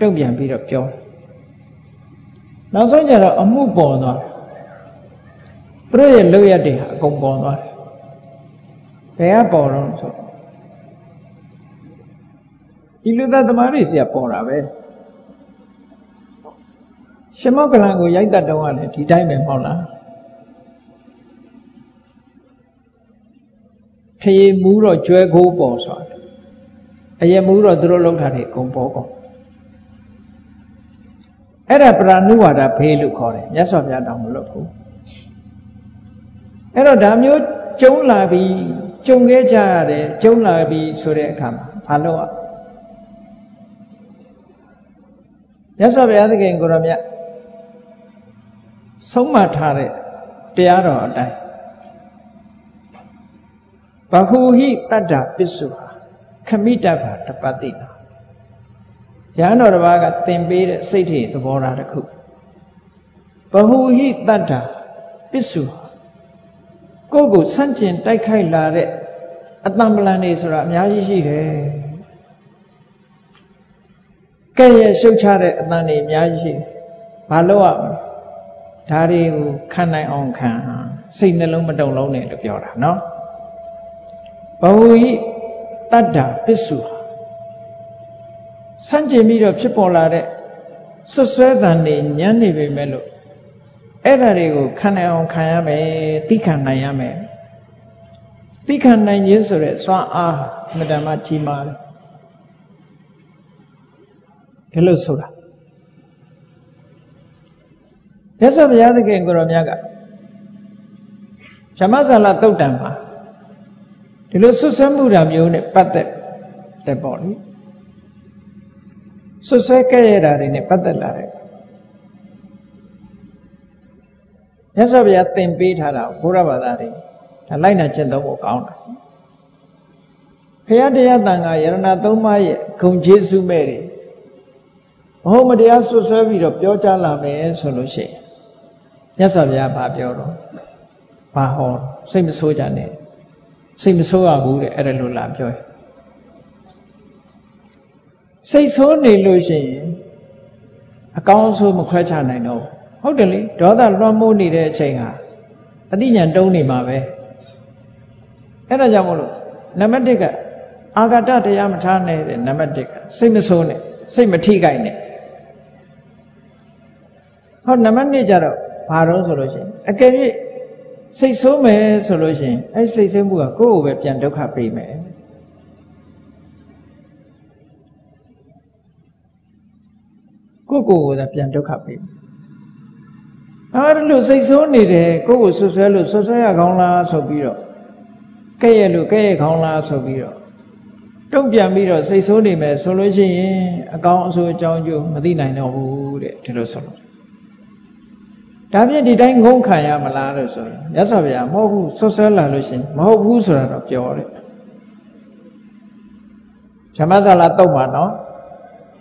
trong biển bị đập cho nó giống như là âm mưu bỏ rồi rồi lâu dài cũng còn rồi, cái bỏ rồi, ít nữa ta mà đi xem bỏ ra về, xem mà cái người dạy ta đâu anh thì đại mình không là, thì mù rồi chơi gấu bỏ rồi, ai mù rồi từ lâu thà thì cũng bỏ con, cái này là nuôi vào đã phê lục rồi, nhớ sao nhà đồng lục cũng cái đó đám nhớ chống lại vì chống ghé cha để chống lại vì sửa để khám phản loạn. Nhớ sao bây giờ cái người làm vậy sống mà thà để trẻ rồi đây và hưu hi ta đã biết rồi không biết đã phải tập bát đi nào. Giờ nó là ba cái tem bê để xây thì tôi bỏ ra được không? Và hưu hi ta đã biết rồi cô cụ sanh tiền tay khai là đấy, anh làm bữa nay rồi làm nhà gì đấy, cái gì sâu xa đấy anh làm nhà gì, bà lâu à, thà đi khăn này ông khăn, xin nó luôn mà đầu lâu này được giờ là nó, bảo huy ta đã biết rồi, sanh tiền bây giờ chỉ bỏ là đấy, số số thằng này nhà này về mẹ luôn. Ở đây có khăn này ông khăn nhà mẹ, tí khăn này nhà mẹ, tí khăn này như số đấy, xóa à, mình đã mà chìm mà, cái lối số đó, thế sao bây giờ thì cái người làm nhà cả, xem mà sao là tàu đàn mà, thì lối số sáu mươi làm nhiều này bắt để bỏ đi, số sáu cái gì đó thì này bắt để là đấy. Nhớ sao bây giờ tìm pi thà nào, phù ra bà ta đi, lấy này trên tổ bộ cậu này. Khi đi ăn tàng ngày, na tấu mai không chế su mê đi. Hôm đi ăn su sơ vì đập gió cha làm mẹ sôi nổi xệ. Nhất là nhà bà béo đó, bà hồn, xem số cha này, xem số à bố để ăn luôn làm chơi. Xem số này luôn xệ, con số một khoai cha này đâu. Hốt được lý, đó là loa môn đi để chơi à? Anh đi nhận đâu này mà về? Cái là giàu luôn, nằm ở đây cả. Agata thì am thà này để nằm ở đây cả. Xem mà số này, xem mà thi cái này. Họ nằm ở đây chả đâu, phá rỡ rồi chứ. Anh cái gì, xây số mẹ rồi chứ. Anh xây xây mua cô về tiền đâu khả bì mẹ. Cô về tiền đâu khả bì. Ở lối xây số này để cô sửa sửa lối sửa sửa không là sửa bị rồi, cái lối cái không là sửa bị rồi, trong việc bị rồi xây số này mà sửa lối gì, con sửa cho nhiều mà đi này nó u để được sửa. Đặc biệt đi đánh không khai à mà là được sửa, nhất là bây giờ mà không sửa sửa là lối gì, mà không muốn sửa là chưa rồi. Xem mà sao là tao mà nó,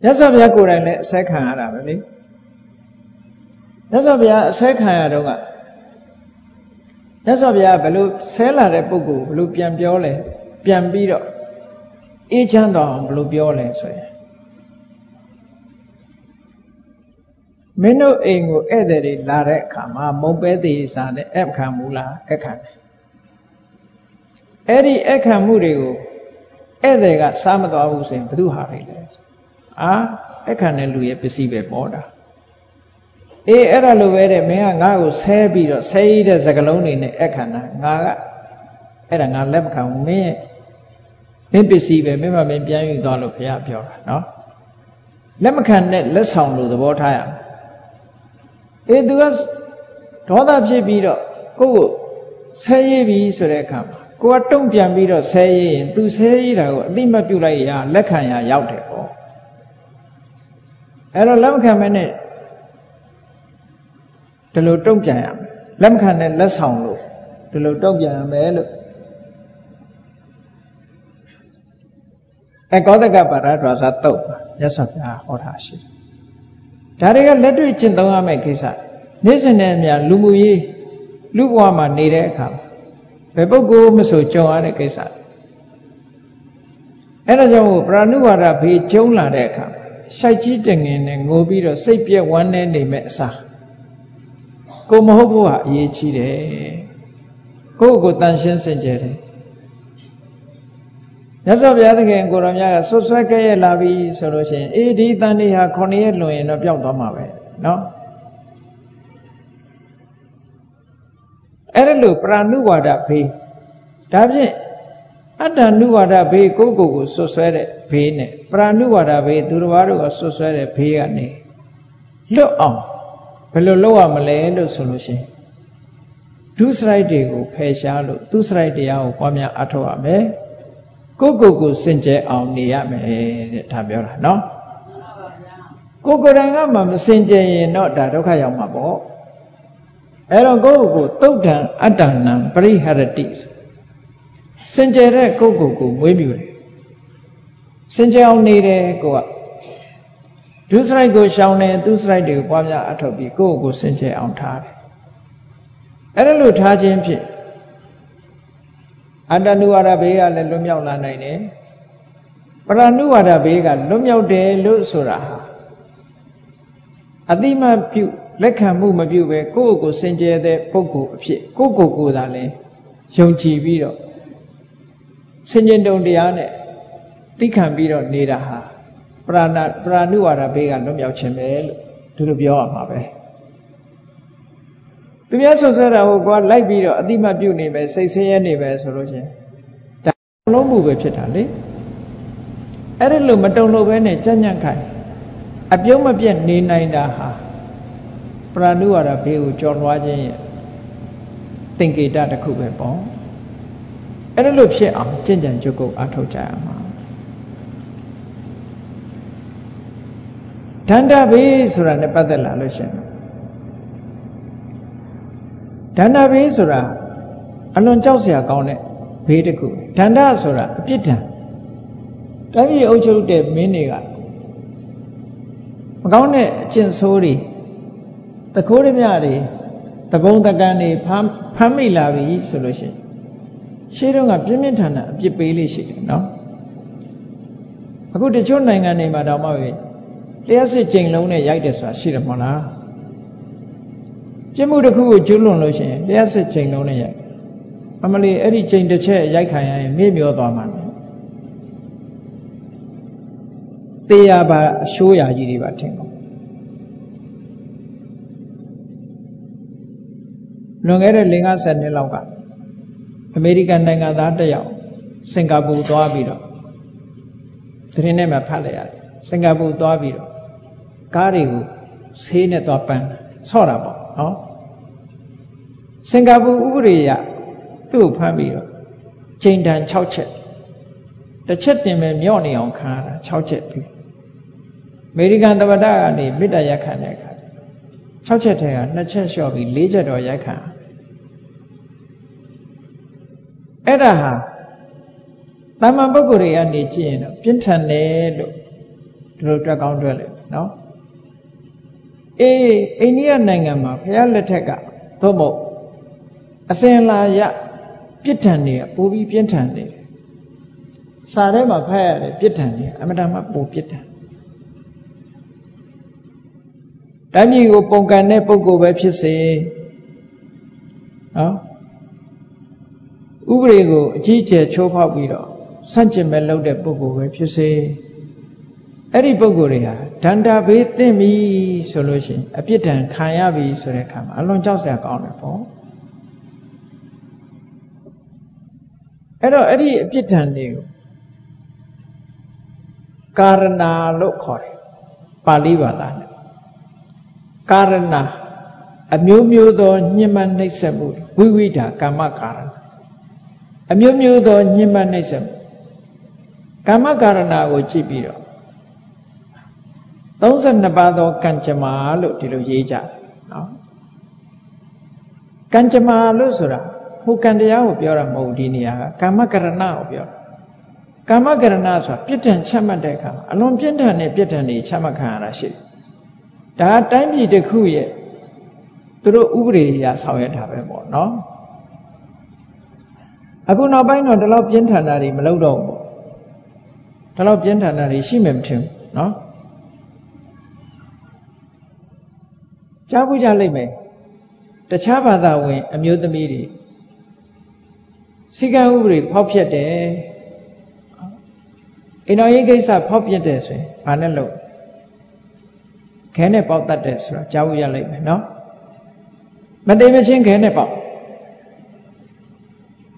Nhất là bây giờ cổ này này xé khang ra vậy đi. Nhất là bây giờ sẽ khai đâu ạ? Nhất là bây giờ phải lúc sẽ là để bố cụ lúc biên biểu lệ biên bí rồi ý chán đó không lúc biểu lệ rồi mình nói anh ngủ ế đề đi là rẻ khả mà mông bé thì xa để ép khả mũ là ế khả này ế đi ế khả mũ đi ngủ ế đề gạt xa mà tỏa vụ xem bà thu hạ rỉ lệ á ế khả này lùi ế bí xì bè bó đá ê ở đó luôn vậy đấy mẹ ngã u xe bị rồi xe đó giặc lâu này này ác hẳn ngã cái là ngã lép không mẹ nên bị xì về mẹ mà mình bây giờ đòi lục phải phải đó lép không này lép xong luôn rồi bỏ thay à ê đứa đó ta phải bị rồi cô xe bị rồi đấy không cô trong biển bị rồi xe tu xe rồi đi mà chịu lại à lép không à giàu thế cô ở đó lép không này từ lâu trong nhà lắm khả năng là sòng luôn từ lâu trong nhà mẹ luôn anh có tất cả bà đã rõ ra tụ giá sập nhà họ thả xí trả đi các lễ truy trên tàu anh mẹ kia sao nếu như này nhà lưu mui lưu qua mà đi đấy không phải bao gồm một số chỗ anh kia sao anh nói rằng một bà nữ vợ bị chống lại đấy không sai chỉ trên người ngồi bị rồi xây bia quan nên để mẹ sao cô mà hô à dễ chi đấy, cô tan sinh sinh chơi đấy. Nhất là bây giờ thì anh cô làm nhà số số cái là vì số lượng sinh, ít đi tan đi ha con ít luôn nó béo to mà vậy, đó. Ở lúc pranu qua đã phi, đã biết, ở đây nu qua đã phi cô số số đấy phi này, pranu qua đã phi từ vào rồi số số đấy phi anh này, lỡ ông. Phải lâu lâu mà lấy được số lượng gì, thứ sai thì cũng phải trả luôn, thứ sai thì ao qua nhà ăn thua mẹ, cô sinh chế ông nia mẹ tham béo là nó, cô đang ngắm mà sinh chế nó đã đâu khai ông mà bỏ, ở đó cô tốt rằng ăn rằng nằm bari harati, sinh chế đấy cô mới biểu đấy, sinh chế ông nia đấy cô ạ. Thứ sai của sau này, thứ sai điều quan trọng ở thời kỳ cũ của sinh chế ông ta. Ở đó lừa tha chiếm phi. Anh ta nuôi ra bé là lùm nhau là này nè. Bà nuôi ra bé là lùm nhau để lừa sura. Ở đây mà biểu lấy khám mu mà biểu về cũ của sinh chế để bốc cổ phi, cũ đó này, dùng chỉ bi rồi. Sinh chế đâu đi anh này, tí khám bi rồi nề ra. Pranu ở đây là nó miêu chém về, tụi nó béo mà về. Tu biết số giờ nào qua lại bị rồi, đi mà biểu này về, xây xây này về, số đó chứ. Đã lâu mù về chết hẳn đấy. Ở đây lùm mà trong lâu về này chân nhang khai. À biểu mà biết nền này đã ha. Pranu ở đây biểu cho nó chứ. Tình kỳ đã khu về bỏ. Ở đây lùm sẽ ở chân nhang cho cô ăn thâu trả mà. Đàn đá bì sửa là nếp bắt đầu là lối xe. Đàn đá bì sửa là anh luôn cháu xe con này bì được cụ. Đàn đá sửa là biết thằng. Tại vì ôi chú đẹp mình này ạ. Con này trên số đi. Ta khổ đêm nhà đi. Ta bông ta gà này phá mì là bì sửa lối xe. Xe đó ngà biết mình thằng ạ. Biết bì lì xe đó. Cô để chốt này ngà này mà đau mà bì. Thế sẽ chỉnh lâu này giải được sao xí được mà là, chứ mua được khu vực chữ luôn rồi chứ, thế sẽ chỉnh lâu này giải, mà lấy ở đi chỉnh được che giải khai này miêu miêu toàn mà, tây à bà số nhà gì đi bà chỉnh không, luôn cái này liên quan đến cái lâu cả, America này ngang đá đây rồi, Singapore toàn bị rồi, thế nên mà phải là Singapore toàn bị rồi. Cá rìu xe này toàn bán, xóa ra bỏ, hả? Singapore ưu rì ạ, tụi phá bì rồi. Trên đàn cháu chết. Đã chết thì mình nhỏ này ông khá ra, cháu chết bì. Mấy đi gắn tạp đá này, mít đã giá khá này khá. Cháu chết thì nó chết xóa bì, lý chết đó giá khá. Ê ra hả? Tám mạng bác cụ rì ạ này chì nó, biến thành này được. Rồi ra con rồi lại, đó. Ê nha này ngà mà phải là lệ thạc ạ. Thôi bộ à xe là dạ biết thần này, bố bí biết thần này. Sao đấy mà phải là biết thần này, em đang mắc bố biết thần. Đã như cô bông cà này bông cô bé phía xe. Đó. Úp rì cô chí chè chô phá bì đó. Săn chè mẹ lâu đẹp bông cô bé phía xe. Ở đây bố gửi là đàn đá bế tên mì sổ lô xin. Ở biết đàn khai á bì sổ lê khám. Ở lòng cháu sẽ còn là bố. Ở đó ở đây biết đàn này. Karana lô khỏi. Pali bà ta. Karana. Ở miêu miêu đó nhưng mà nếch xe mù. Vui vui đà kama karana. Ở miêu miêu đó nhưng mà nếch xe mù. Kama karana của chị bì đó. Tống dân là ba đô Kanchama lúc thì lúc dễ dàng. Kanchama lúc rồi. Hú Kandiya hủ biểu là mẫu đi nè. Kamakarana hủ biểu. Kamakarana rồi. Biết thần chạm đại khả. Anh luôn biết thần này chạm khả là gì. Đã đánh gì được khu vậy. Tôi đô ưu rì là sao hết hả về một nó. Anh cũng nói bánh nó đã lâu biết thần này mà lâu đồ. Đã lâu biết thần này xí mềm thường. Nó. Cháu bố cháu lấy mẹ. Đã cháu bà ta quên em nhớ tâm ý đi. Sĩ ca ưu rì phóp chết đấy. Ý nói ý gây xa phóp chết đấy. Bà nè lộ. Khẽ này bọc tắt đấy. Cháu bố cháu lấy mẹ nó. Mà tìm ở trên khẽ này bọc.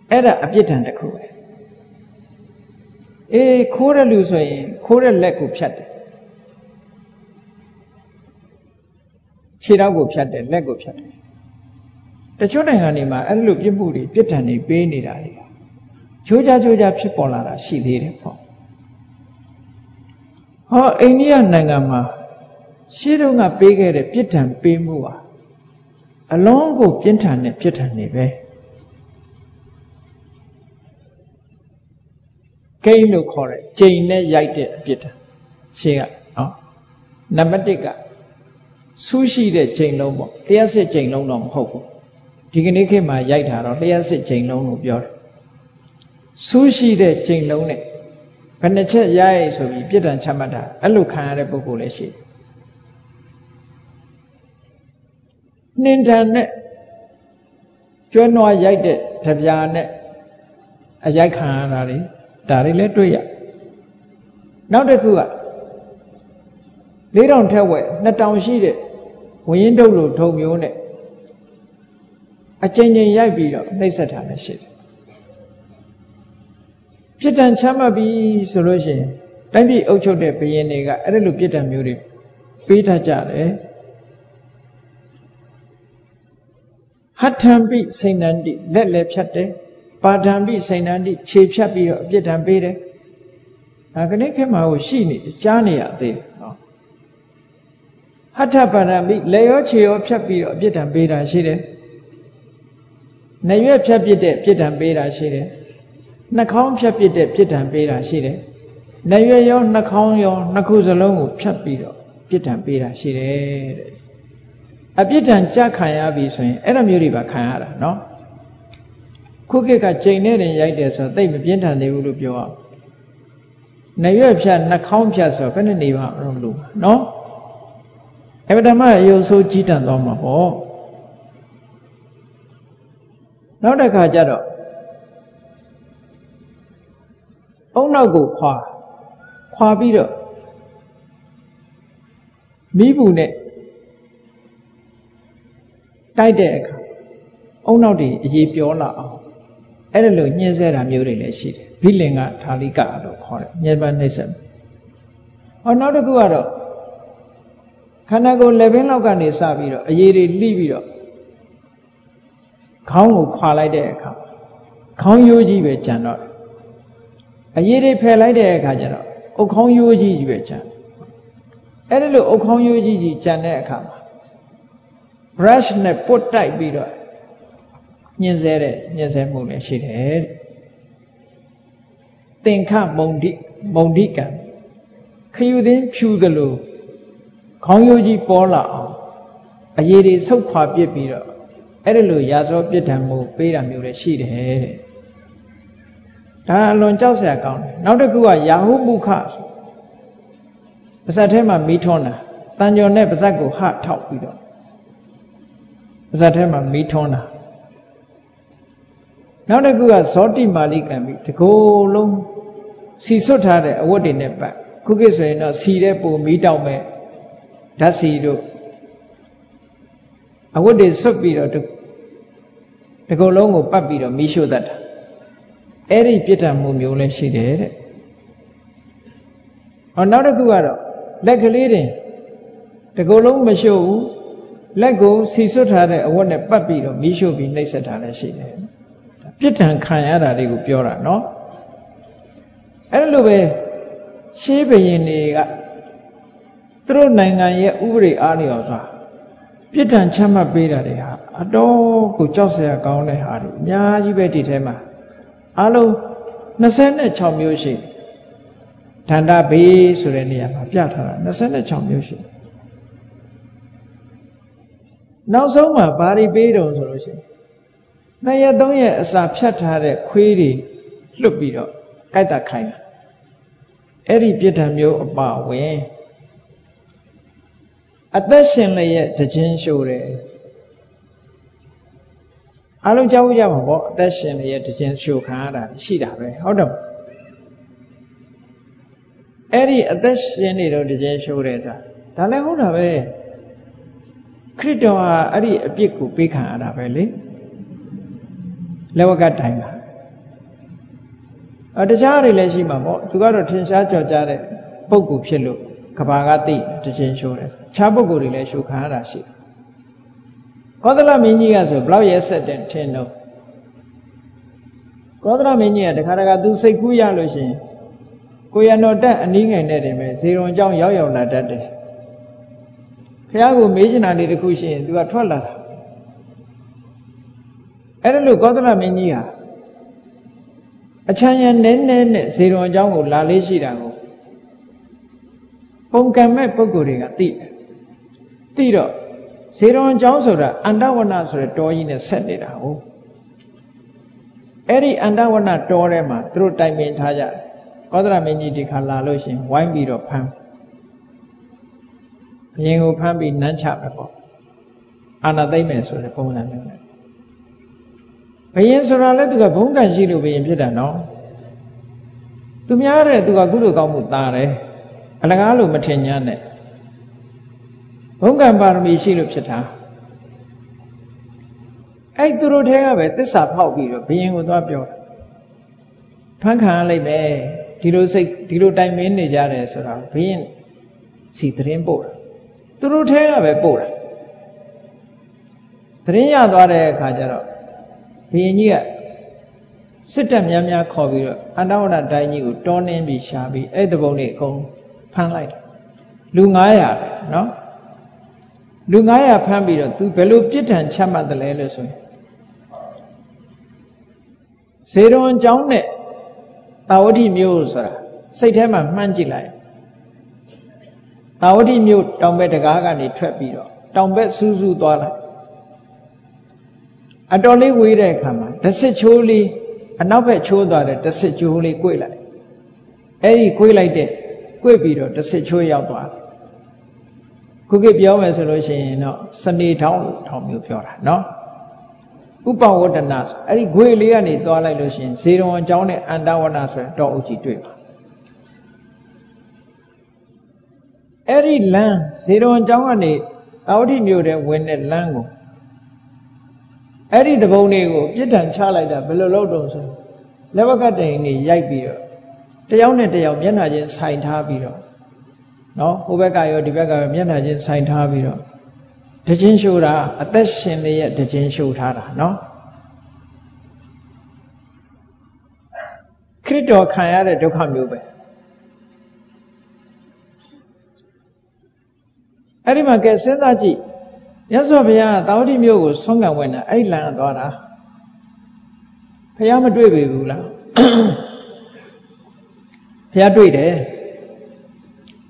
Ê là áp chết hẳn đã khô. Ê khô ra lưu xoay. Khô ra lẹ cụp chết đấy. Khi đó gồm sát đến, lấy gồm sát đến. Tại chỗ này mà, anh lụp dân mù đi, biết thần này bê này đã đi. Chú cha sẽ bỏ lại là xì thế đấy không? Họ anh nhé này mà, xí đâu ngà bê ghê để biết thần bê mù à. Anh lông gồm biết thần này bê. Cái lúc khó đấy, chênh này dạy để biết thần. Xí ạ, đó. Nằm bắt đi cả. Sú xí để chỉnh lâu một, thế sẽ chỉnh lâu nồng hậu. Thì cái này khi mà dạy thả đó, thế sẽ chỉnh lâu nộp gió. Sú xí để chỉnh lâu này, phần này sẽ dạy rồi bị biết rằng chạm mặt thả, ấn lục khá để bố cụ lấy xí. Nên rằng này, cho nó dạy để thật ra này, dạy khá ra đi, đã đi lấy đuôi dạy. Nói được không ạ? Lý đồng theo vậy, nó trong xí để. Nguyên đâu rồi thông yếu này. a change in Yabi, next at Hanashi. Pitan Chama be solution. Then be Ocho de Payenega, a little Pitan Muri, Pita Jare Hatambi Saint Nandi, let Lepchate, Patambi Saint Nandi, Chip Chapi, Pitan Pere. I can make him out, she need Johnny out there. Hatapanambi, Leo Chio Chapi, Pitan Pere, she did. Nếu chấp nhận đẹp chấp nhận bê ra xí đấy, nó không chấp nhận đẹp chấp nhận bê ra xí đấy. Nếu yêu nó không yêu nó cứ giờ lâu ngủ chấp nhận rồi chấp nhận bê ra xí đấy. À chấp nhận cha khai à bị suy, em làm nhiều đi bà khai à, nó. Khu cái cái chế này là giải đề số, tây mình biến thành điều lục vô. Nếu chấp nhận nó không chấp nhận phải nên đi vào lòng đủ, nó. Em đã mà yêu số chỉ cần lòng mà bỏ. Nó đã khai ra rồi. Ông nào cũng khoa biết rồi. Mỹ bù này, đại đệ, ông nào thì dễ biểu là, ấy là lựa nhân sẽ làm nhiều để lấy xí, biết liền à, thà lý cả rồi khó đấy, nhân văn này sớm. Ông nào đó cứ vào rồi, khả năng cô lấy bên lao cả này xa biết rồi, dễ để lý biết rồi. Không ngủ khoa lại để không yêu gì về chán rồi, ở dưới đây phải lại để cả chán rồi, không yêu gì về chán, ở đây là không yêu gì chán này cả, brush này bớt đại bị rồi, nhân dễ mông này xịt hết, tiền cả mông đi cả, khi yêu đến phiêu cái lù, không yêu gì bỏ là, ở dưới đây sốc khoa biết bị rồi. Ở đây lười giả số biết làm mù, biết làm nhiều để xí để. Ta luôn cháu sẽ còn, nói được cứ là giả hữu bu khát. Bây giờ thế mà mỹ thôn à, tan vô này bây giờ cũng khát thấu đi rồi. Bây giờ thế mà mỹ thôn à, nói được cứ là số tiền mà đi làm việc thì cô luôn xí số thà để ở đây này bạn, cứ cái chuyện nó xí để bù mỹ đầu mẹ, đã xí được. Aku deh sepi lor tu, dekau longo papi lor misu dah. Eri pita mumi oleh si deh. Orang nak aku ada, lagi lirih, dekau longo misu, lagu sisu thare aku ne papi lor misu bini setarai si deh. Pita kaya ada di kupiora, no? Eri lupa, siapa ini? Terus nengaya ubri ari osa. Biết rằng cha mà bây giờ để hạ, ở đâu cũng cho xe con để hạ được, nhà gì về thì thế mà, alo, nó sẽ là chồng yêu gì, thành ra bị sự này là phải biết thôi, nó sẽ là chồng yêu gì, nấu sống mà bà đi bê đồ rồi chứ, nay ở đông nhà sạp chặt hà để khuy đi, lúc bị đó, cái ta khai, ấy đi biết làm nhiều bảo vệ. Attention này là chính số đấy. Alo cháu giờ mà bỏ attention này là chính số khá là xí đạp đấy, hậu đồng. Ấy attention này là chính số đấy sao? Tại sao hậu đạp đấy? Khi đó ấy biết cụ biết khá đạp đấy lý. Lâu cả time mà. Ở đây cháu đi lấy gì mà bỏ? Tụi con được chính xác cho cháu đấy, bốc cụ xí lục. Kapagati terjun sura, cabu guru le suka rasa. Kau dalam ini aja, beliau esok dan cendol. Kau dalam ini ada kerana tu seguya lusi, kuya noda ni ngai nere me, seorang jauh jauh nada deh. Kaya aku mejin ada dikusi, dua tolak. Erelu kau dalam ini ya, acanya nenek seorang jauh lalesi dah. Bông cam mẹ bông gù riêng tì đó, xí đó anh cháu sờ ra, anh đã vào na sờ ra trôi như này sét đi đâu, ấy anh đã vào na trôi đấy mà, từ tai miệng thay ra, có ra miệng gì thì khá là lối xin, quay bị rồi phang, nhưng người phang bị nắn chặt rồi, anh đã thấy mình sờ ra bông này, bây giờ sờ ra lấy tụi cái bông cam xí luôn bây giờ biết là nó, tụi nhá đấy tụi cái gù được công một ta đấy. Alang alu macam ni ane, bukan baru misi lupa dah. Ai tu đô thế về tết sạp hậu kỳ rồi, bây giờ người ta biểu thoáng khá lại về đi đô xây đi đô tay mến để ra để sau đó bây giờ xịt thêm bột, tu đô thế về bột, thế nhà đó để khai ra rồi, bây giờ sức trầm nhầm nhầm khó bị rồi, anh đâu là đại nhiều cho nên bị xa bị, ấy từ bộ này con phán lại, lưu ngái à, nó lưu ngái à phán bị rồi, tôi phải lúc chết hành xa mà tôi lấy lời rồi. Sẽ đó anh cháu này, tao ở thì miêu rồi, xây thế mà mang chỉ lại, tao ở thì miêu trong bếp đá gà này thuê bị rồi, trong bếp sư dụ toa lại, anh đó lấy quý đây khả mà, đất sẽ chô ly. Anh nói về chúa đó là đất sẽ chúa lấy quê lại. Ê đi quê lại để quê bị rồi đất sẽ chúa giao tỏa. Cô kia biểu mẹ sẽ nói xin nó sân đi tháo tháo miêu phiêu ra. Nó Upao vô đàn nà sơ. Ê đi quê lý anh đi tỏa lại nói xin xế đông anh cháu này anh đau vô nà sơ đó ưu chỉ tuyệt. Ê đi lăng xế đông anh cháu này tao thì miêu để quên để lăng ngủ. Ê đi tập bộ này của biết thằng xa lại đã phải lâu lâu đồng rồi. Lấy bác các thầy này dạy bị rồi. Thế giáo này thầy giáo miễn hạ trên sai tha bị rồi. Nó, hô bác các thầy giáo miễn hạ trên sai tha bị rồi. Thế chính sâu ra, ở tất sinh này thế chính sâu tha ra, nó. Khi đó khai á để đọc hàm nhu bệ. Ê đi mà kể xin ra chị. Nhân số bây giờ tao đi miêu của song ngàn quên à, ấy là tao đã, bây giờ mới đuổi về vụ là, bây giờ đuổi đấy,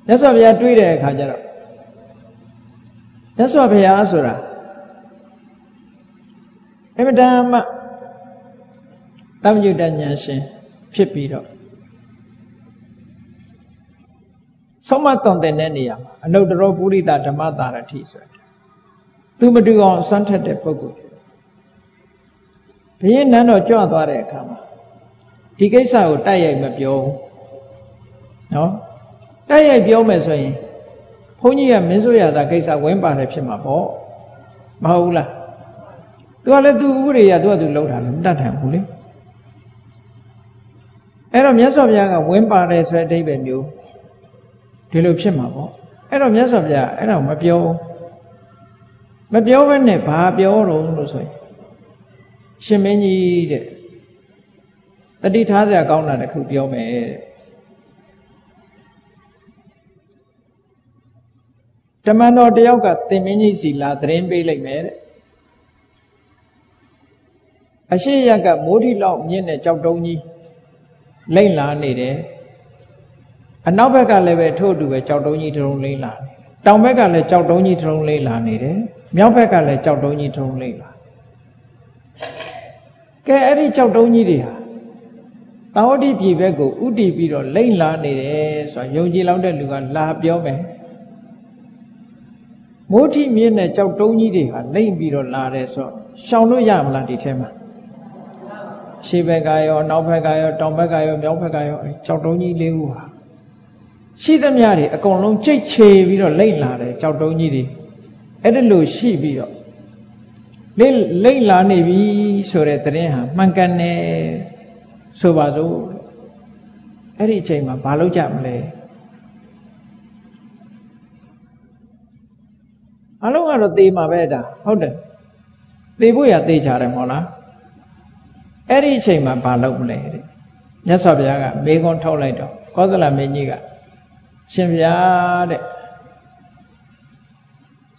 nhân số bây giờ đuổi đấy khai ra rồi, nhân số bây giờ rồi, em đã mà, tao nhiều đơn nhân sinh, phết bì rồi, xong mà toàn thế này đi à, anh đâu được bùi ta chả mà ta là thi rồi. Tôi mà đưa con sáng thật đẹp vô cùng. Thế nên nó nói cho tôi là khá mà. Thì cái sao tay ấy mà biểu. Nó. Tay ấy biểu mà sao vậy. Phụ như là mình số là cái sao quên bà này phải mà bỏ. Mà không là. Tôi là tôi cũng đi là tôi lâu thả lắm. Đã thẳng không đi. Ê đó mình sao là quên bà này sẽ đi về biểu. Thì lúc sẽ mà bỏ. Ê đó mình sao là ế đó mà biểu. Mà biểu vấn này bà biểu rồi rồi. Xem mấy gì đấy. Ta đi thá ra con là cứ biểu mẹ. Trầm anh đó đeo cả tên mấy gì xì là tên bê lệnh mẹ đấy. À xe ra cả mô thị lọc nhiên này cháu trâu nhi. Lên là này đấy. Anh nói với cả lời về thô đủ về cháu trâu nhi trông lên là. Trong với cả lời cháu trâu nhi trông lên là này đấy. Miao phải cả là cháu đâu nhi trong lấy là cái ấy đi cháu đâu nhi đi à, tao đi bị về cổ u đi bị rồi lấy là này đấy, so dùng gì lâu đây được là béo mẹ, mỗi khi miền này cháu đâu nhi đi à lấy bị rồi là đấy so, sau nó giảm là đi thế mà, xí về cái ở nấu phải cái ở trong phải cái ở miao phải cái ở cháu đâu nhi liu à, xí tầm nhà đi, còn lông chết chê bị rồi lấy là đấy cháu đâu nhi đi. Ấy đến lối xì bì rồi, lấy lá này bì sờ để tới ha, mang cái này sờ vào rồi, ấy đi chơi mà bà lâu chạm này, anh lúc nào rồi tì mà về đã, không được, tì bùi à tì chả được mà lá, ấy đi chơi mà bà lâu này, nhớ sao bây giờ cả, mấy con thâu lại đó, có cái là mấy gì cả, xem bây giờ đấy.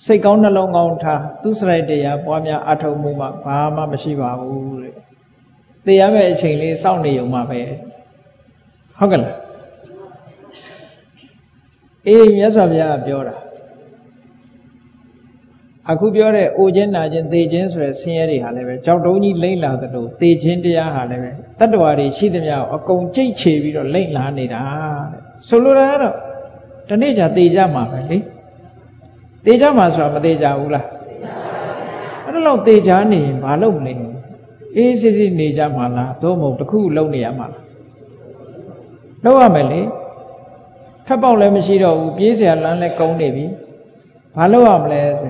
Say câu nào long ngon tha, tu sửa để à, bao nhiêu ăn thâu mua mà mới xí vào u, để à mấy chuyện này sau này dùng mà về, không cần. Em nhớ sao bây giờ biểu ra, à cứ biểu ra, ô trên này trên tây trên rồi xe đi hà này về, cháu đâu nhỉ lấy là đâu, tây trên đi à hà này về, tất cả đi xí thì nhau, công chế chế bị rồi lấy là này đã, solo ra đó, trên đây chả tây ra mà phải đi. Tê chá mà sao mà tê chá hú là? Nó lâu tê chá này mà lâu này. Ê xí xí này chá mà là tố một khu lâu này mà. Đâu à mày lý? Thắp bóng lại mà xí đồ bế xe lãng lại câu này bí. Mà lâu à mày lý?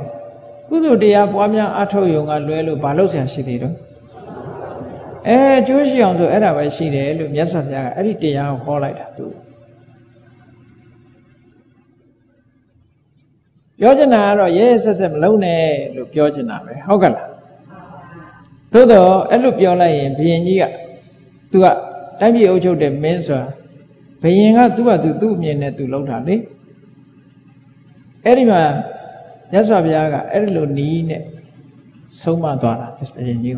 Kudu dia puamnya atau yang alu balus yang sini tu. Jujur yang tu era bayi sini lu biasa jaga. Eri dia yang kolai dah tu. Biarkan ada ye sesama lau ne lu biarkan apa? Hokan lah. Tuh tu elu biarlah biennya tu. Tapi aku jauh dari menswa. Biennya tu ada tu biennya tu lau dah ni. Eri mah. Yang saya kata, erlo ni ne, semua tuan lah, just begini.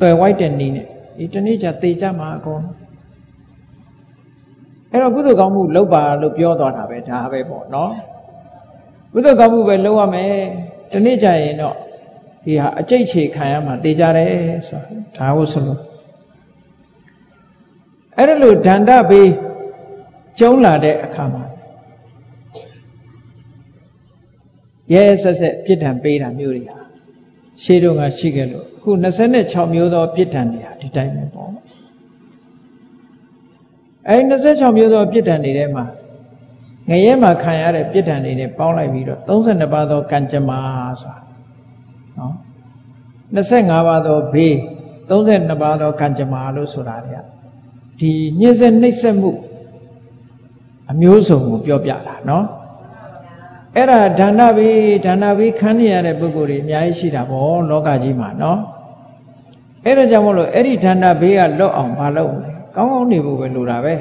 Tuan white ni ne, ini jadi cama kon. Erlo butuh kamu lupa lupa tuan apa pun, no. Butuh kamu berlupa macam ini jadi no. Ia aje cekaya mati jadi, tahu semua. Erlo janda bi jauh lah dek kamar. Ye sese pitan pitan miuriya, sedunga cikelu. Ku nasene caw miudo pitan dia di dalam bawah. Nasene caw miudo pitan ni dema. Ngaya makanya ada pitan ni bawah biru. Tunggu nampak do kancama sa. Nasene ngawa do b. Tunggu nampak do kancama lu suraya. Di nyesen nisemu, miusemu biopjala, no. Era dana bi khania le bukuri nyai si dah boh lokaji mana? Era jamu lo, eri dana bi allo ambalau. Kau ni bukan lurabe.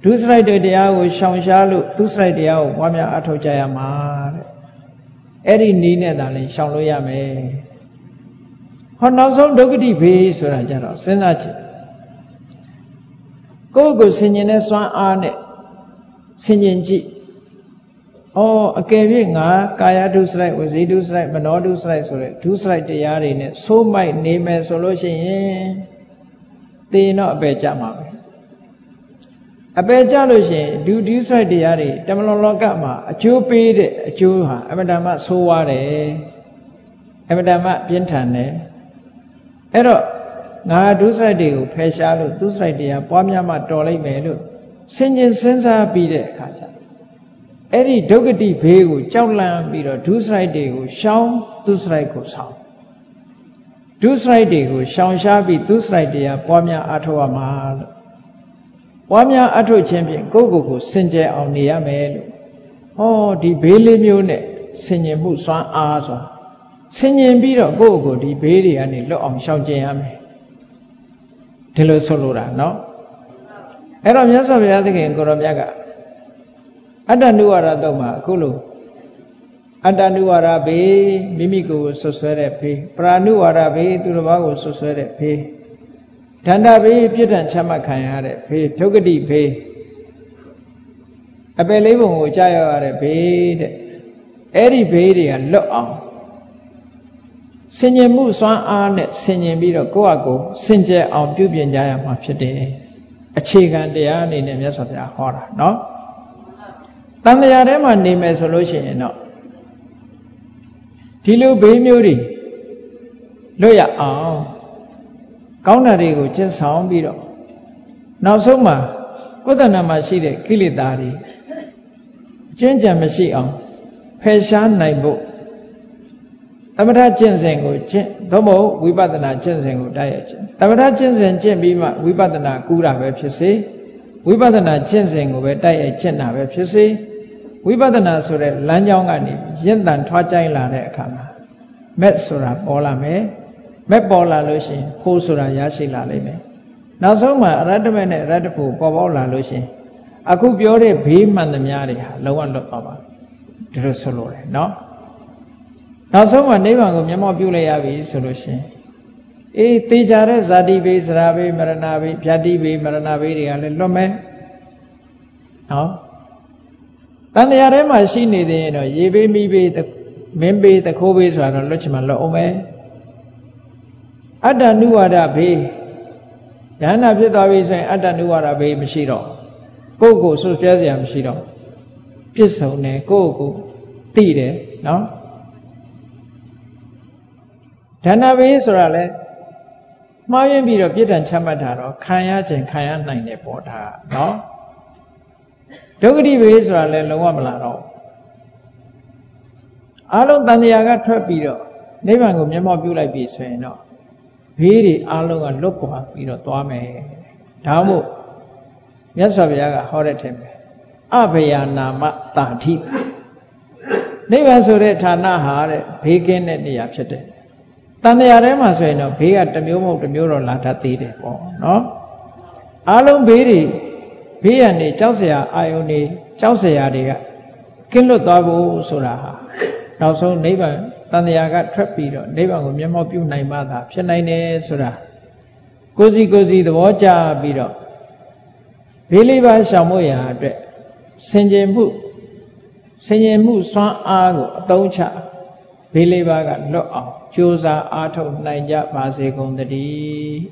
Dusra dia aku syangshalu, dusra dia aku wamya atau jaya mar. Eri ni ne dalih syangluya me. Hanasol dogdi bi surajarah senaci. Kau kau senjene swan ane senjenci. Oh, kebiri ngah kaya dusrai, uzi dusrai, menor dusrai, sore dusrai dia hari ni, semua ni mesolosi, tiada beca mabe. Beca losi, dusrai dia hari, zaman lolok mah, cupir, cuha, emenda mah suware, emenda mah piantane. Ero ngah dusrai dia, pesha lu, dusrai dia, pamnya mah dolai melu, senjeng senja pide kaca. Eri dogdi begu, cawlang biro, dusrai degu, saun, dusrai ko saun. Dusrai degu, saun sabi, dusrai dia, pamya atau amal. Pamya atau champion, gogo ko senjai awniya melu. Oh, di beli miune, senjai musang aso. Senjai biro gogo di beli ani lo am saunjai ame. Dilo solora, no? Eram jasa biadikeng koram jaga. Ada nuara tu mah, kulu. Ada nuara be, mimiku susere be. Pranuara be, turubaku susere be. Danda be, pidan cama kaya re be, jogdi be. Apa lebung ucaya re be, eri be dia loa. Senjemu swan ane, senjemi ro kuaku, senje ampu bianjaya maksudnya. Acikan dia ni ni biasa dia hora, no? Tanda jari mana ni mesolosi eno. Tilu bermiuri, lo ya aw. Kau nari gucen saun biro. Nausuma, kita nama si dek kili dari. Jenjam si aw, pesan naibu. Tamatah jensen gucen, domo wibadana jensen gudaya jen. Tamatah jensen jen bima wibadana kurang berpesi. Wibadana jensen gudaya jen na berpesi. Wibadana sura lanjauan ini, jantan thajai lada kama. Met sura bola me, met bola lusin, ku sura yasi lada me. Nasoma rada mana rada pu bola lusin. Aku biore bih mandam yari ha, lawan lupa. Terusulore, no. Nasoma ni bangku ni mau biule yabi solusi. Ini tijara zadi bi zrabi meranabi, jadi bi meranabi dia lelom me, no. Tanda jari masih ni deh, no. Yebe, mibe, tak membe, tak kobe, soalan lucu malah omeh. Ada nuara be, jangan apa tahu soalan ada nuara be mesti ro. Koko susah siam mesti ro. Pisau ne, koko, tiri, no. Jangan be soalan le, mau yang biro piran cuma daro, kaya jen kaya naik ne boda, no. Dogdi beres lah, lelong apa lah. Along Taniaga Trapiro, never go Memobula Bisway, no. Very Along and Lopo, you know, Tuame Tamu Yasaviaga, horrid him. Abayana Matati. Never so that Tanaha, Pagan at the Yapsate. Taniarema say no, pay at the Mumo to Muro Latati, no? Along Biri, Piani, Chalcia, Ioni, Chalcia. Kinh lô tòa vô sổ ra hả? Nào số nấy bà tàn thịa gà trắc bì rồi, nấy bà ngụm nhé mò biu này mà thạp, xe này nè sổ ra. Cô gì tố chá bì rồi. Vì lý bà xa mô yà trẻ, sên dê mũ xoan á gỗ tấu chá. Vì lý bà gà lọ ảo, chô xa á thâu này nhá bà xe công tà đi.